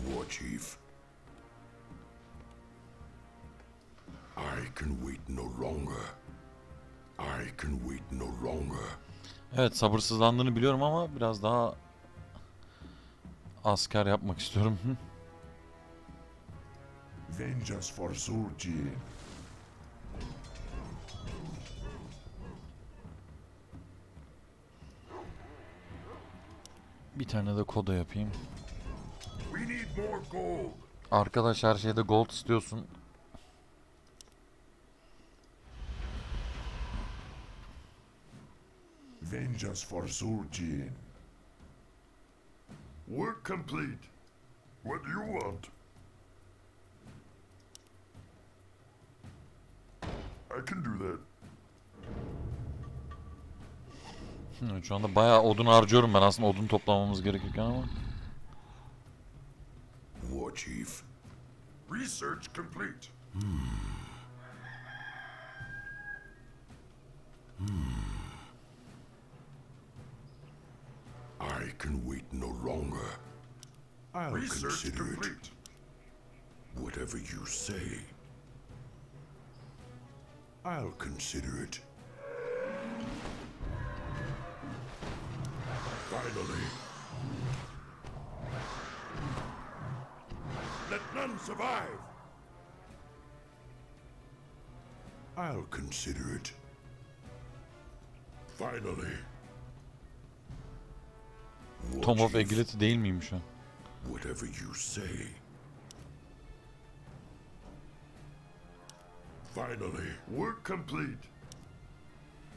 War Chief. I can wait no longer. I can wait no longer. Evet, sabırsızlandığını biliyorum ama biraz daha asker yapmak istiyorum. Vengeance for Zul'jin. Bir tane de koda yapayım. Arkadaş her şeyde gold istiyorsun. Vengeance for Zul'jin. Work complete. What do you want? I can do that. Hmm, şu anda bayağı odun harcıyorum ben. Aslında odun toplamamız gerekirken ama. War Chief. Research complete. Hmm. Hmm. I can wait no longer. I'll Research consider complete. it. Whatever you say, I'll consider it. Finally. Let none survive. I'll consider it. Finally. Tom of Agility değil miymiş ha? Whatever you say. Finally, work complete.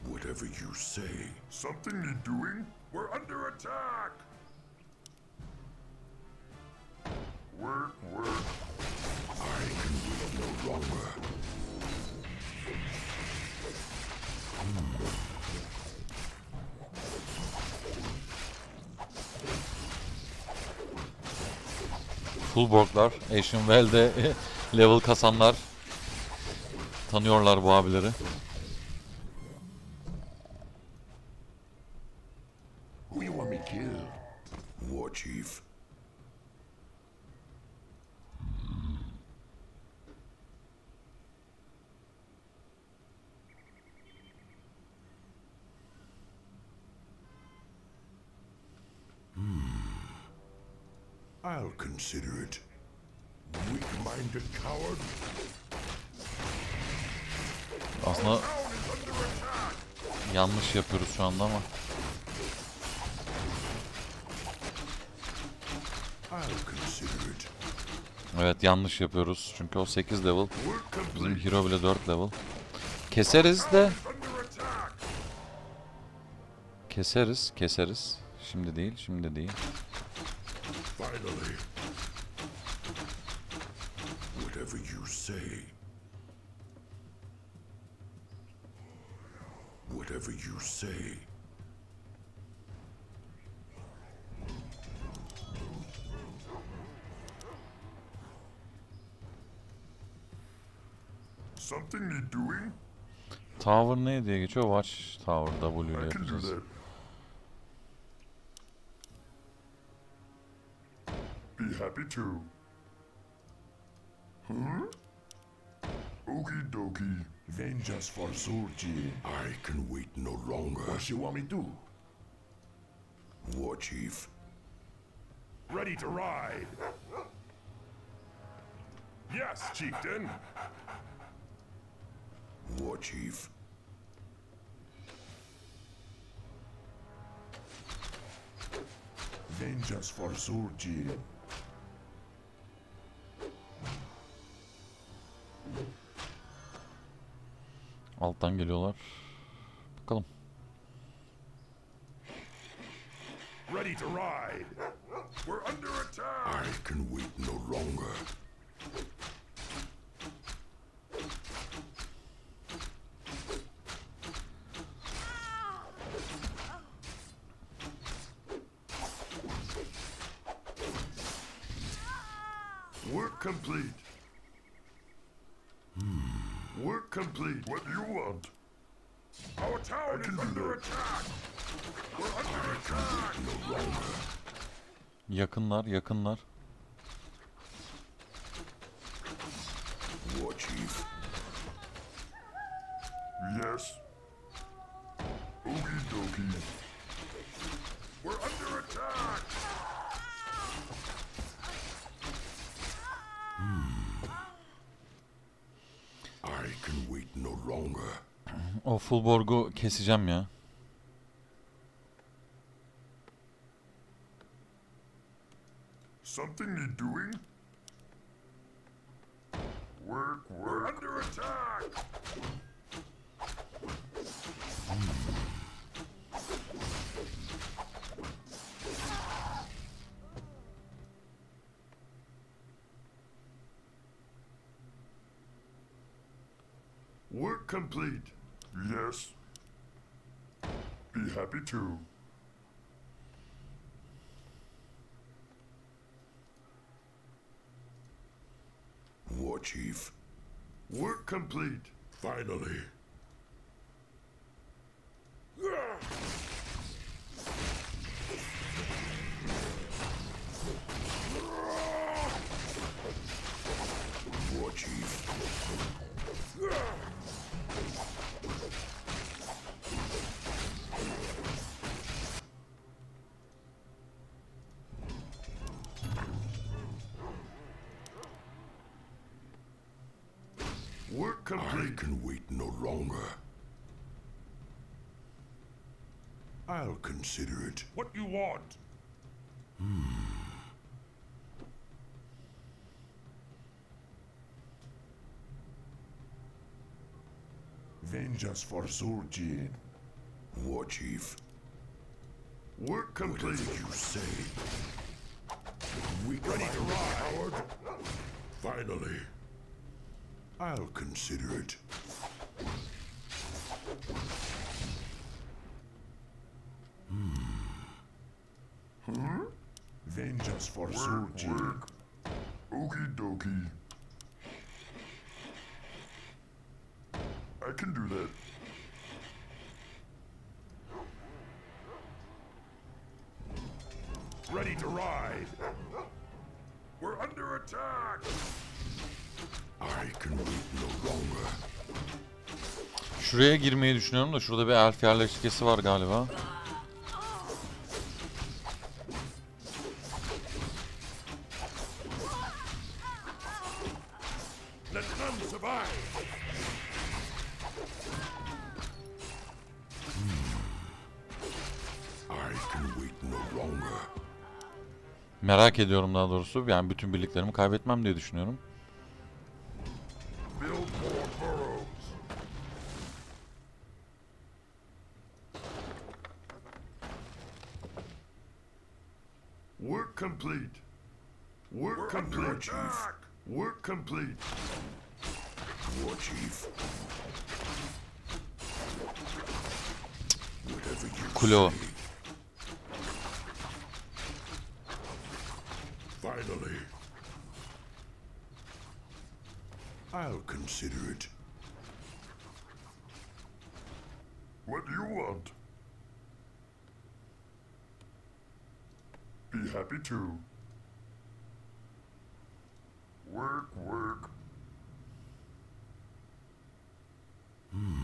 Whatever you say. Something you're doing? We're under attack. Work, work. I can do it no longer. Hmm. Fulborglar, Ashenvale'de level kasanlar tanıyorlar bu abileri. We want me killed, War Chief. Hmm. I'll consider it. Weak-minded coward. Aslında yanlış yapıyoruz şu anda ama. Evet, yanlış yapıyoruz çünkü o sekiz level, bizim hero bile dört level. Keseriz de. Keseriz, keseriz. Şimdi değil, şimdi değil. Tower ne diye geçiyor? Watch Tower W ile yapacağız. Be happy too. Huh? Okie dokie. Vengeance for Zul'jin. I can wait no longer. What you want me to do? War Chief. Ready to ride. Yes, Chieftain. War Chief. Vengeance for Zul'jin. Alttan geliyorlar. Bakalım. Ready to ride. We're under attack. I can wait no longer. Work complete. Hmm. Work complete. What do you want? Our tower is under attack. We're under attack. Yakınlar, yakınlar. War Chief. Yes. Okie dokie. We're under attack. O Fulborg'u keseceğim ya. Something you doing? Work, work. Under attack. Work complete. Yes. Be happy too. War Chief. Work complete. Finally. War Chief. Work complete. I can wait no longer. I'll consider it. What you want? Hmm. Vengeance for Zul'jin. War Chief. Work complete. What you say? We ready to ride, Howard? Finally. I'll consider it. Hmm. Hmm? Vengeance for Zul'jin. Okie dokie. I can do that. Ready to ride. We're under attack. I can wait no longer. Şuraya girmeyi düşünüyorum da şurada bir elf yerleşkesi var galiba. Merak ediyorum daha doğrusu. Yani bütün birliklerimi kaybetmem diye düşünüyorum. Work complete. Work complete, chief. Work complete. War chief. Kulo. Finally. I'll consider it. What do you want? Be happy to. Work, work. Hmm.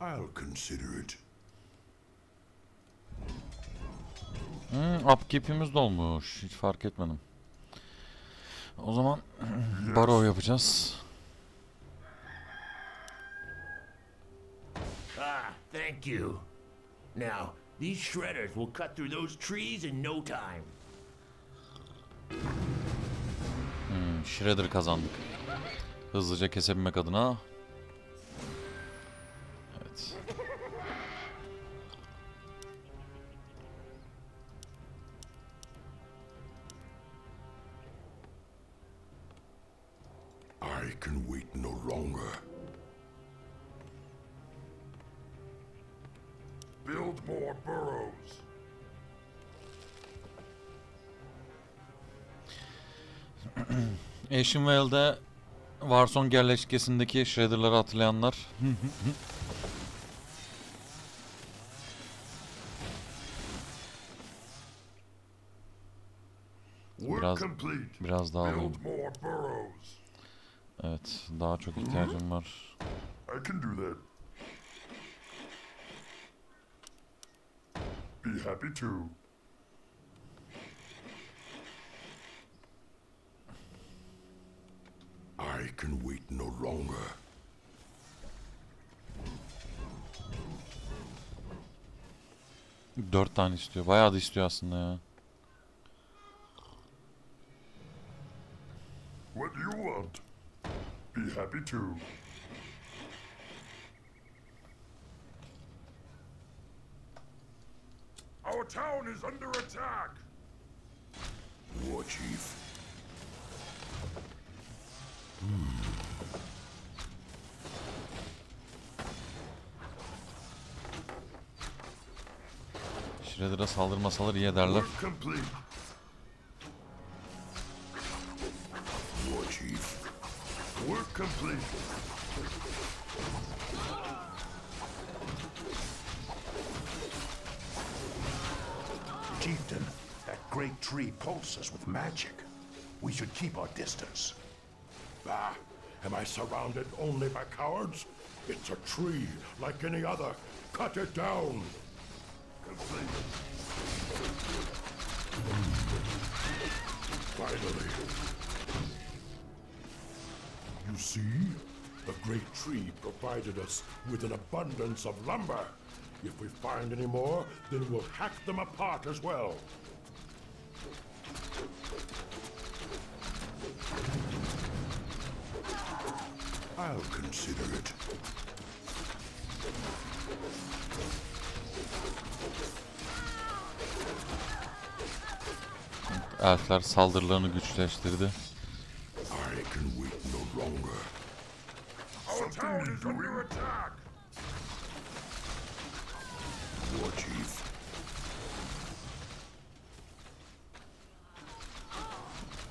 I'll consider it. Hmm, upkeep'imiz dolmuş. Hiç fark etmedim. O zaman baro yapacağız. Ah, thank you. Now, these shredders will cut through those trees in no time. Hmm, shredder kazandık. Hızlıca kesebilmek adına. Evet. I can wait no longer. Build more burrows. Ashenvale'de Warsong yerleşkesindeki shredder'ları hatırlayanlar. biraz biraz daha alayım. Evet, daha çok ihtiyacım var. I can wait no longer. Dört tane istiyor. Bayağı da istiyor aslında ya. What do you want? Be happy to. Our town is under attack. War chief. Hmm. Shredder'a saldırmasalar iyi ederler. Chieftain, that great tree pulses with magic. We should keep our distance. Ah, am I surrounded only by cowards? It's a tree, like any other. Cut it down. Complete. Finally. You see? The great tree provided us with an abundance of lumber. If we find any more, then we'll hack them apart as well. I'll consider it. Elfler saldırılarını güçleştirdi. I can wait no longer. Our town is under attack. War chief.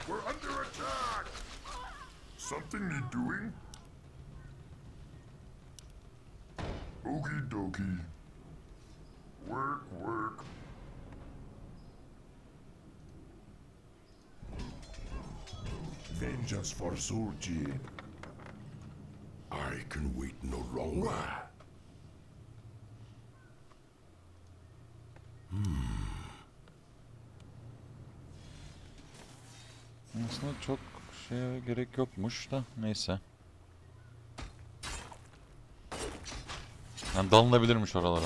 We're under attack. Something need doing. Okie dokie. Work, work. Vengeance for Zul'jin. I can wait no longer. Hmm. Aslında çok şeye gerek yokmuş da neyse. Yani dalınabilirmiş oralara.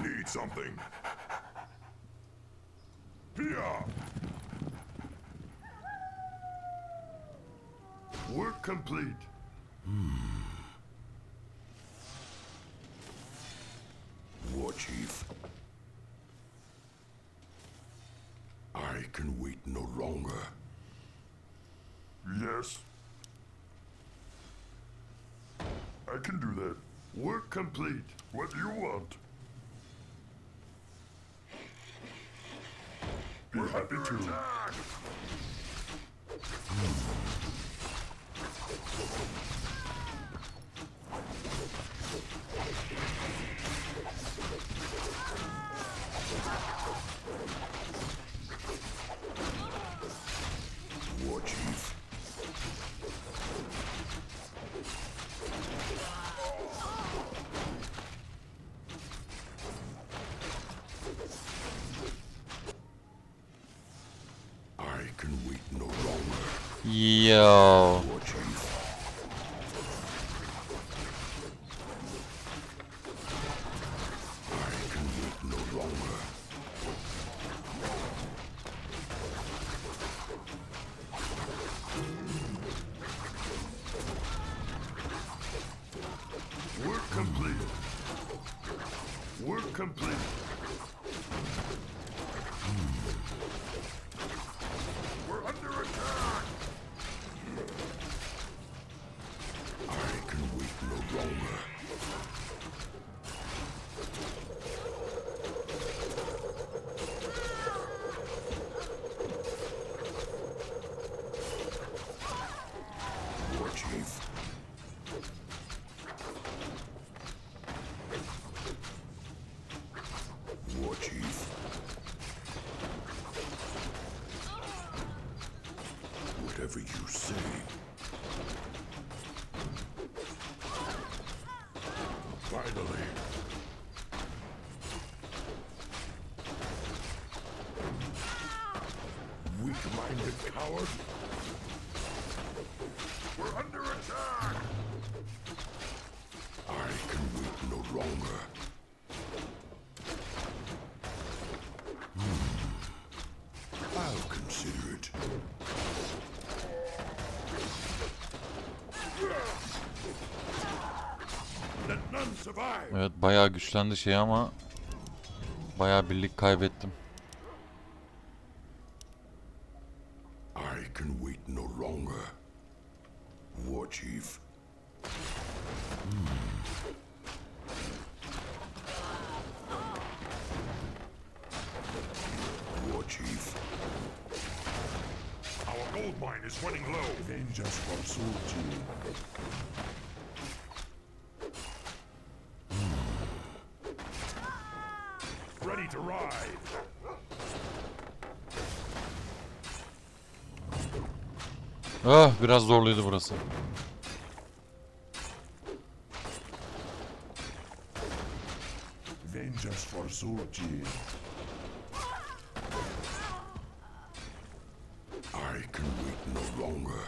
Need something. Here. Work complete. Hmm. War Chief. I can wait no longer. Yes. I can do that. Work complete. What do you want? Be We're happy to. War Chief. I can wait no longer. Yo. War Chief. I can wait no longer. Work complete. Work complete. We're under attack. I can wait no longer. War Chief. War Chief. Whatever you say. Finally. Weak-minded coward. We're under attack. I can wait no longer. Hmm. I'll consider it. Let none survive. Evet, bayağı güçlendi şey ama bayağı birlik kaybettim. I can wait no longer. War Chief. War Chief. Our gold mine is running low. Vengeance from Zul'jin. Ready to ride. Ah, biraz zorluydu burası. Vengeance for Zul'jin. I can wait no longer.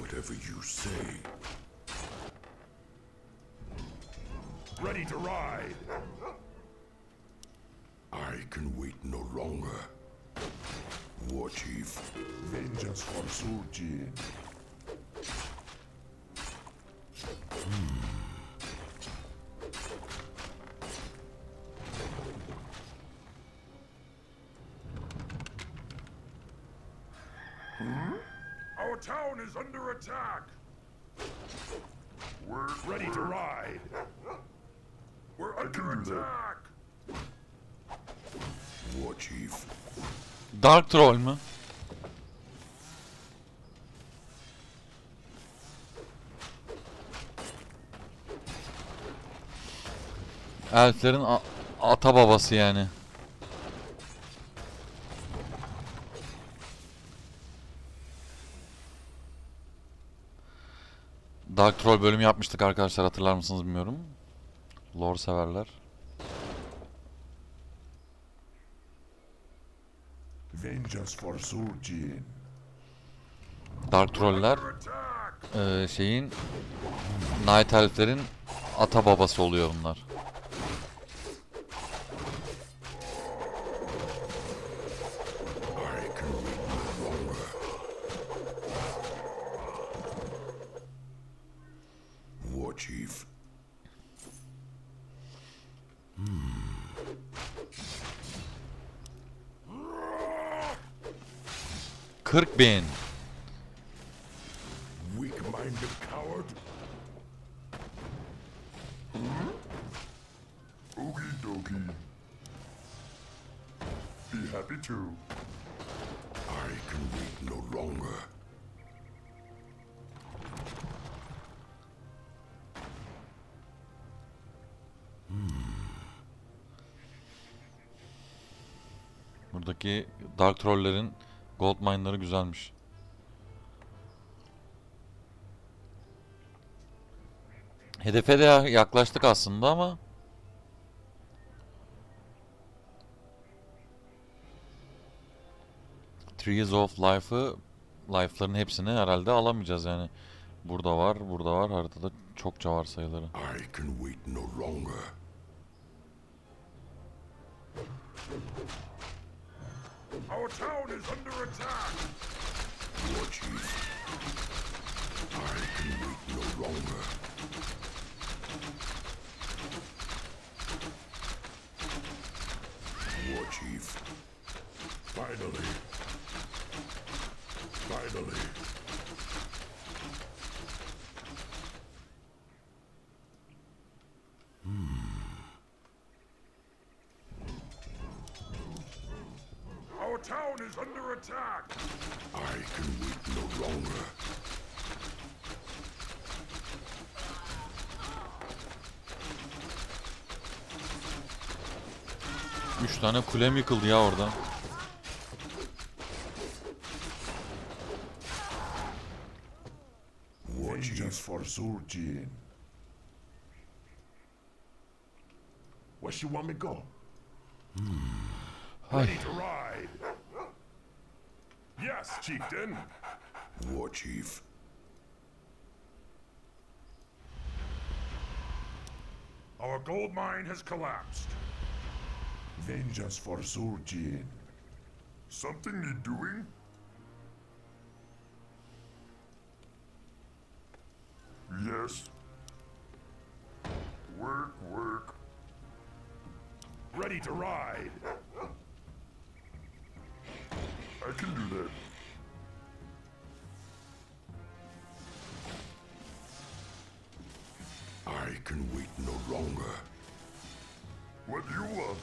Whatever you say. Ready to ride. I can wait no longer. War Chief. Vengeance for Zul'jin. Our town is under attack. We're ready to ride. We're under attack. War Chief. Dark Troll mı? Elflerin ata babası yani. Dark Troll bölümü yapmıştık arkadaşlar, hatırlar mısınız bilmiyorum. Lore severler. Vengeance for Zul'jin. Dark Troll'ler e, şeyin Night Elf'lerin ata babası oluyor bunlar. kırk bin. Buradaki Dark Troll'lerin gold mine'ları güzelmiş. Hedefe de yaklaştık aslında ama Trees of Life'ı Life'ların hepsini herhalde alamayacağız yani. Burada var, burada var. Haritada çokça var sayıları. I can wait no longer. Our town is under attack. Lord Chief, I can wait no longer. Lord Chief, finally, finally. Üç tane kulem yıkıldı ya orada. Vengeance for Zul'jin. Where she want me go? Ready to ride. Yes, chieftain. War chief. Our gold mine has collapsed. Vengeance for Zul'jin. Something need doing? Yes. Work, work. Ready to ride. I can do that. I can wait no longer. What do you want?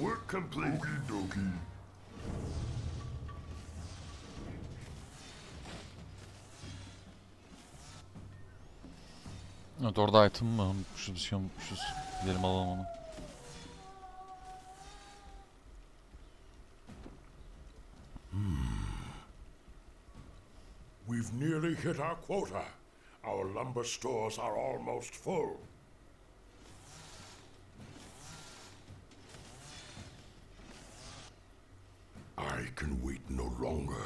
Work complete. Okie dokie. Evet, orada item mı? Şu bir şey unutmuşuz. Gidelim alalım onu. We've nearly hit our quota. Our lumber stores are almost full. I can wait no longer.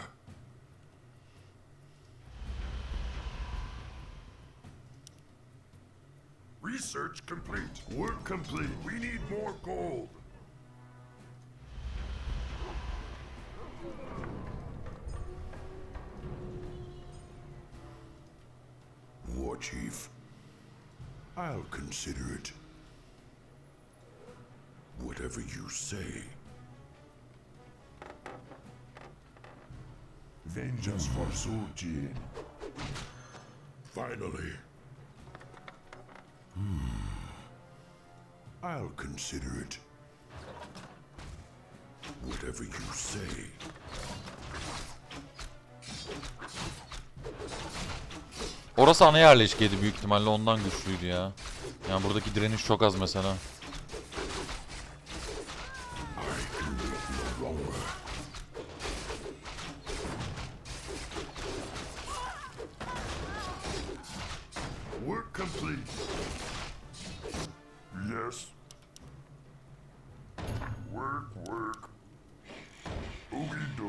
Research complete. Work complete. We need more gold. War Chief, I'll consider it. Whatever you say. Vengeance for Zul'jin. Finally. Hmm. I'll consider it. Whatever you say. Orası ana yerleşkeydi büyük ihtimalle, ondan güçlüydü ya. Yani buradaki direniş çok az mesela.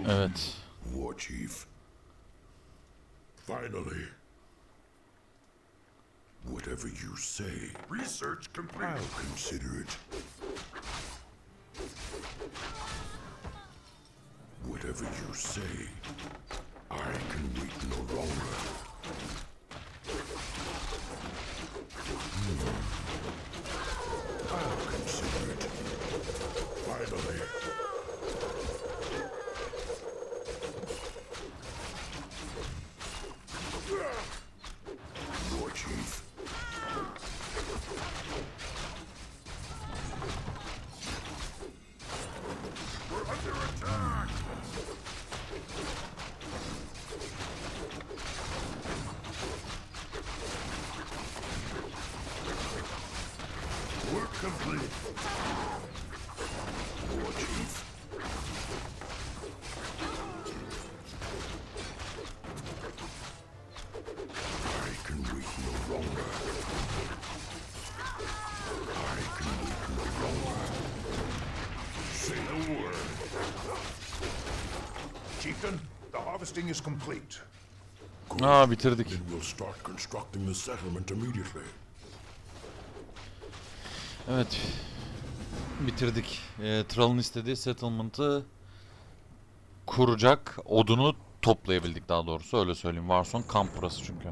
Evet. Finally. Whatever you say. Research complete. I'll consider it. Whatever you say, I can wait no longer. Hmm. I'll consider it. Finally. War Chief. We're under attack! Work complete. War Chief. I can wait no longer. I can wait no longer. Say the word. Chieftain, the harvesting is complete. Aa, bitirdik. Then we'll start constructing the settlement immediately. Evet, bitirdik. E, Thrall'ın istediği settlement'ı kuracak odunu toplayabildik, daha doğrusu öyle söyleyeyim. Warsong kamp burası çünkü.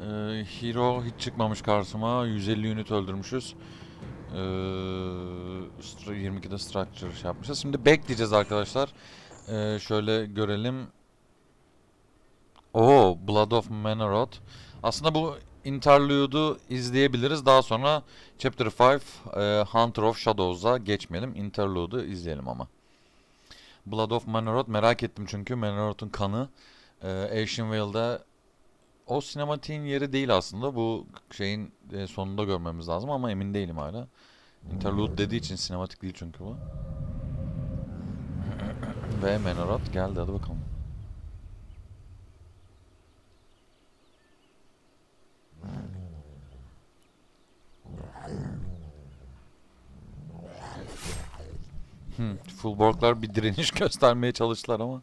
E, hero hiç çıkmamış karşıma. yüz elli unit öldürmüşüz. E, yirmi ikide structure şey yapmışız. Şimdi bekleyeceğiz arkadaşlar. E, şöyle görelim. Oo, Blood of Mannoroth. Aslında bu Interlude'u izleyebiliriz. Daha sonra Chapter beş e, Hunter of Shadows'a geçmeyelim. Interlude'u izleyelim ama. Blood of Mannoroth merak ettim çünkü. Mannoroth'un kanı. E, Ashenvale'da o sinematiğin yeri değil aslında. Bu şeyin e, sonunda görmemiz lazım ama emin değilim hala. Interlude dediği için sinematik değil çünkü bu. Ve Mannoroth geldi. Hadi bakalım. Hmm, Fullborglar bir direniş göstermeye çalıştılar ama.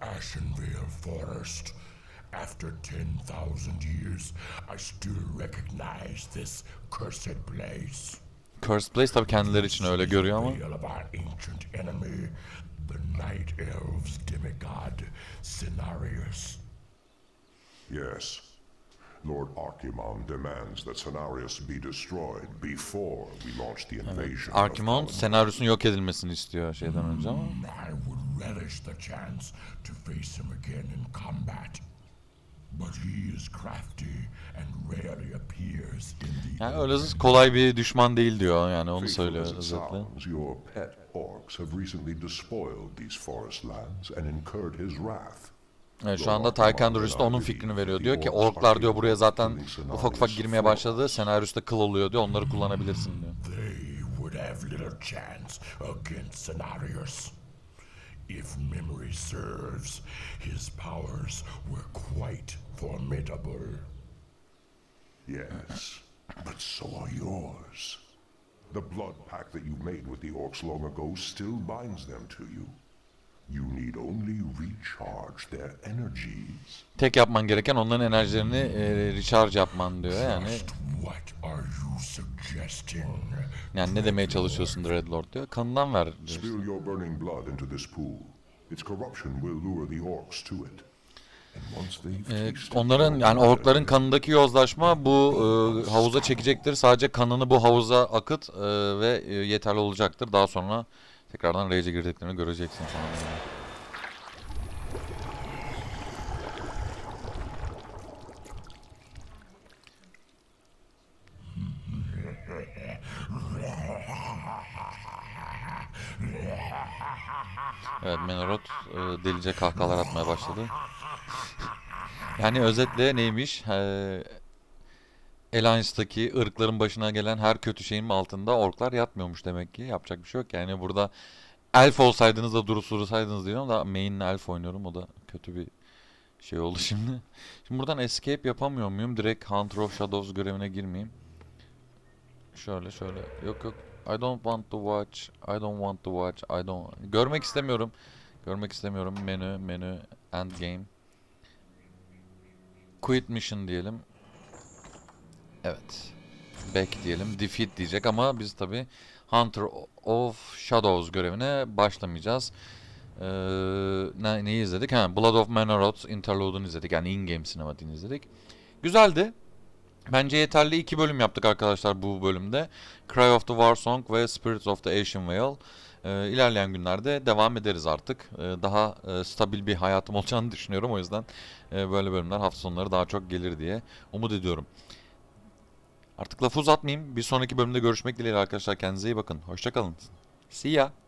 Ashenvale Forest. After ten thousand years, I still recognize this cursed place. Cursed place tabii kendileri için öyle görüyor ama. Ancient enemy, the Night Elves demigod Cenarius. Yes. Lord Archimonde demands that Cenarius be destroyed before we launch the invasion. Evet. Archimonde Cenarius'un yok edilmesini istiyor şeyden önce ama. I would relish the chance to face him again in combat. But he is crafty and rarely appears in the. Yani öyle kolay bir düşman değil diyor. Yani onu söylüyor özetle. Your pet orcs have recently despoiled these forest lands and incurred his wrath. Evet, şu anda Taykandarüs de onun fikrini veriyor. Diyor ki orklar diyor buraya zaten ufak ufak girmeye başladı. Cenarius da kıl oluyor diyor. Onları kullanabilirsin diyor. Tek yapman gereken onların enerjilerini e, recharge yapman diyor yani. Yani ne demeye çalışıyorsun Dreadlord diyor. Kanından ver diyorsun. E, onların yani orkların kanındaki yozlaşma bu e, havuza çekecektir. Sadece kanını bu havuza akıt e, ve e, yeterli olacaktır. Daha sonra tekrardan rage'e girdiklerini göreceksin sanırım. Evet, Mannoroth e, delice kahkahalar atmaya başladı. Yani özetle neymiş? E, Alliance'daki ırkların başına gelen her kötü şeyin altında orklar yatmıyormuş demek ki. Yapacak bir şey yok. Yani burada elf olsaydınız da durursaydınız diyorum da main'le elf oynuyorum. O da kötü bir şey oldu şimdi. Şimdi buradan escape yapamıyor muyum? Direkt Hunter of Shadows görevine girmeyeyim. Şöyle şöyle. Yok yok. I don't want to watch. I don't want to watch. I don't. Görmek istemiyorum. Görmek istemiyorum. Menü, menü, endgame. Quit mission diyelim. Evet. Back diyelim. Defeat diyecek ama biz tabi Hunter of Shadows görevine başlamayacağız. Ee, ne, neyi izledik? Ha, Blood of Mannoroth Interlude'unu izledik. Yani in-game sinematiğini izledik. Güzeldi. Bence yeterli. İki bölüm yaptık arkadaşlar bu bölümde. Cry of the Warsong ve Spirits of the Ashenvale. Ee, ilerleyen günlerde devam ederiz artık. Ee, daha e, stabil bir hayatım olacağını düşünüyorum. O yüzden e, böyle bölümler hafta sonları daha çok gelir diye umut ediyorum. Artık lafı uzatmayayım. Bir sonraki bölümde görüşmek dileğiyle arkadaşlar. Kendinize iyi bakın. Hoşça kalın. See ya.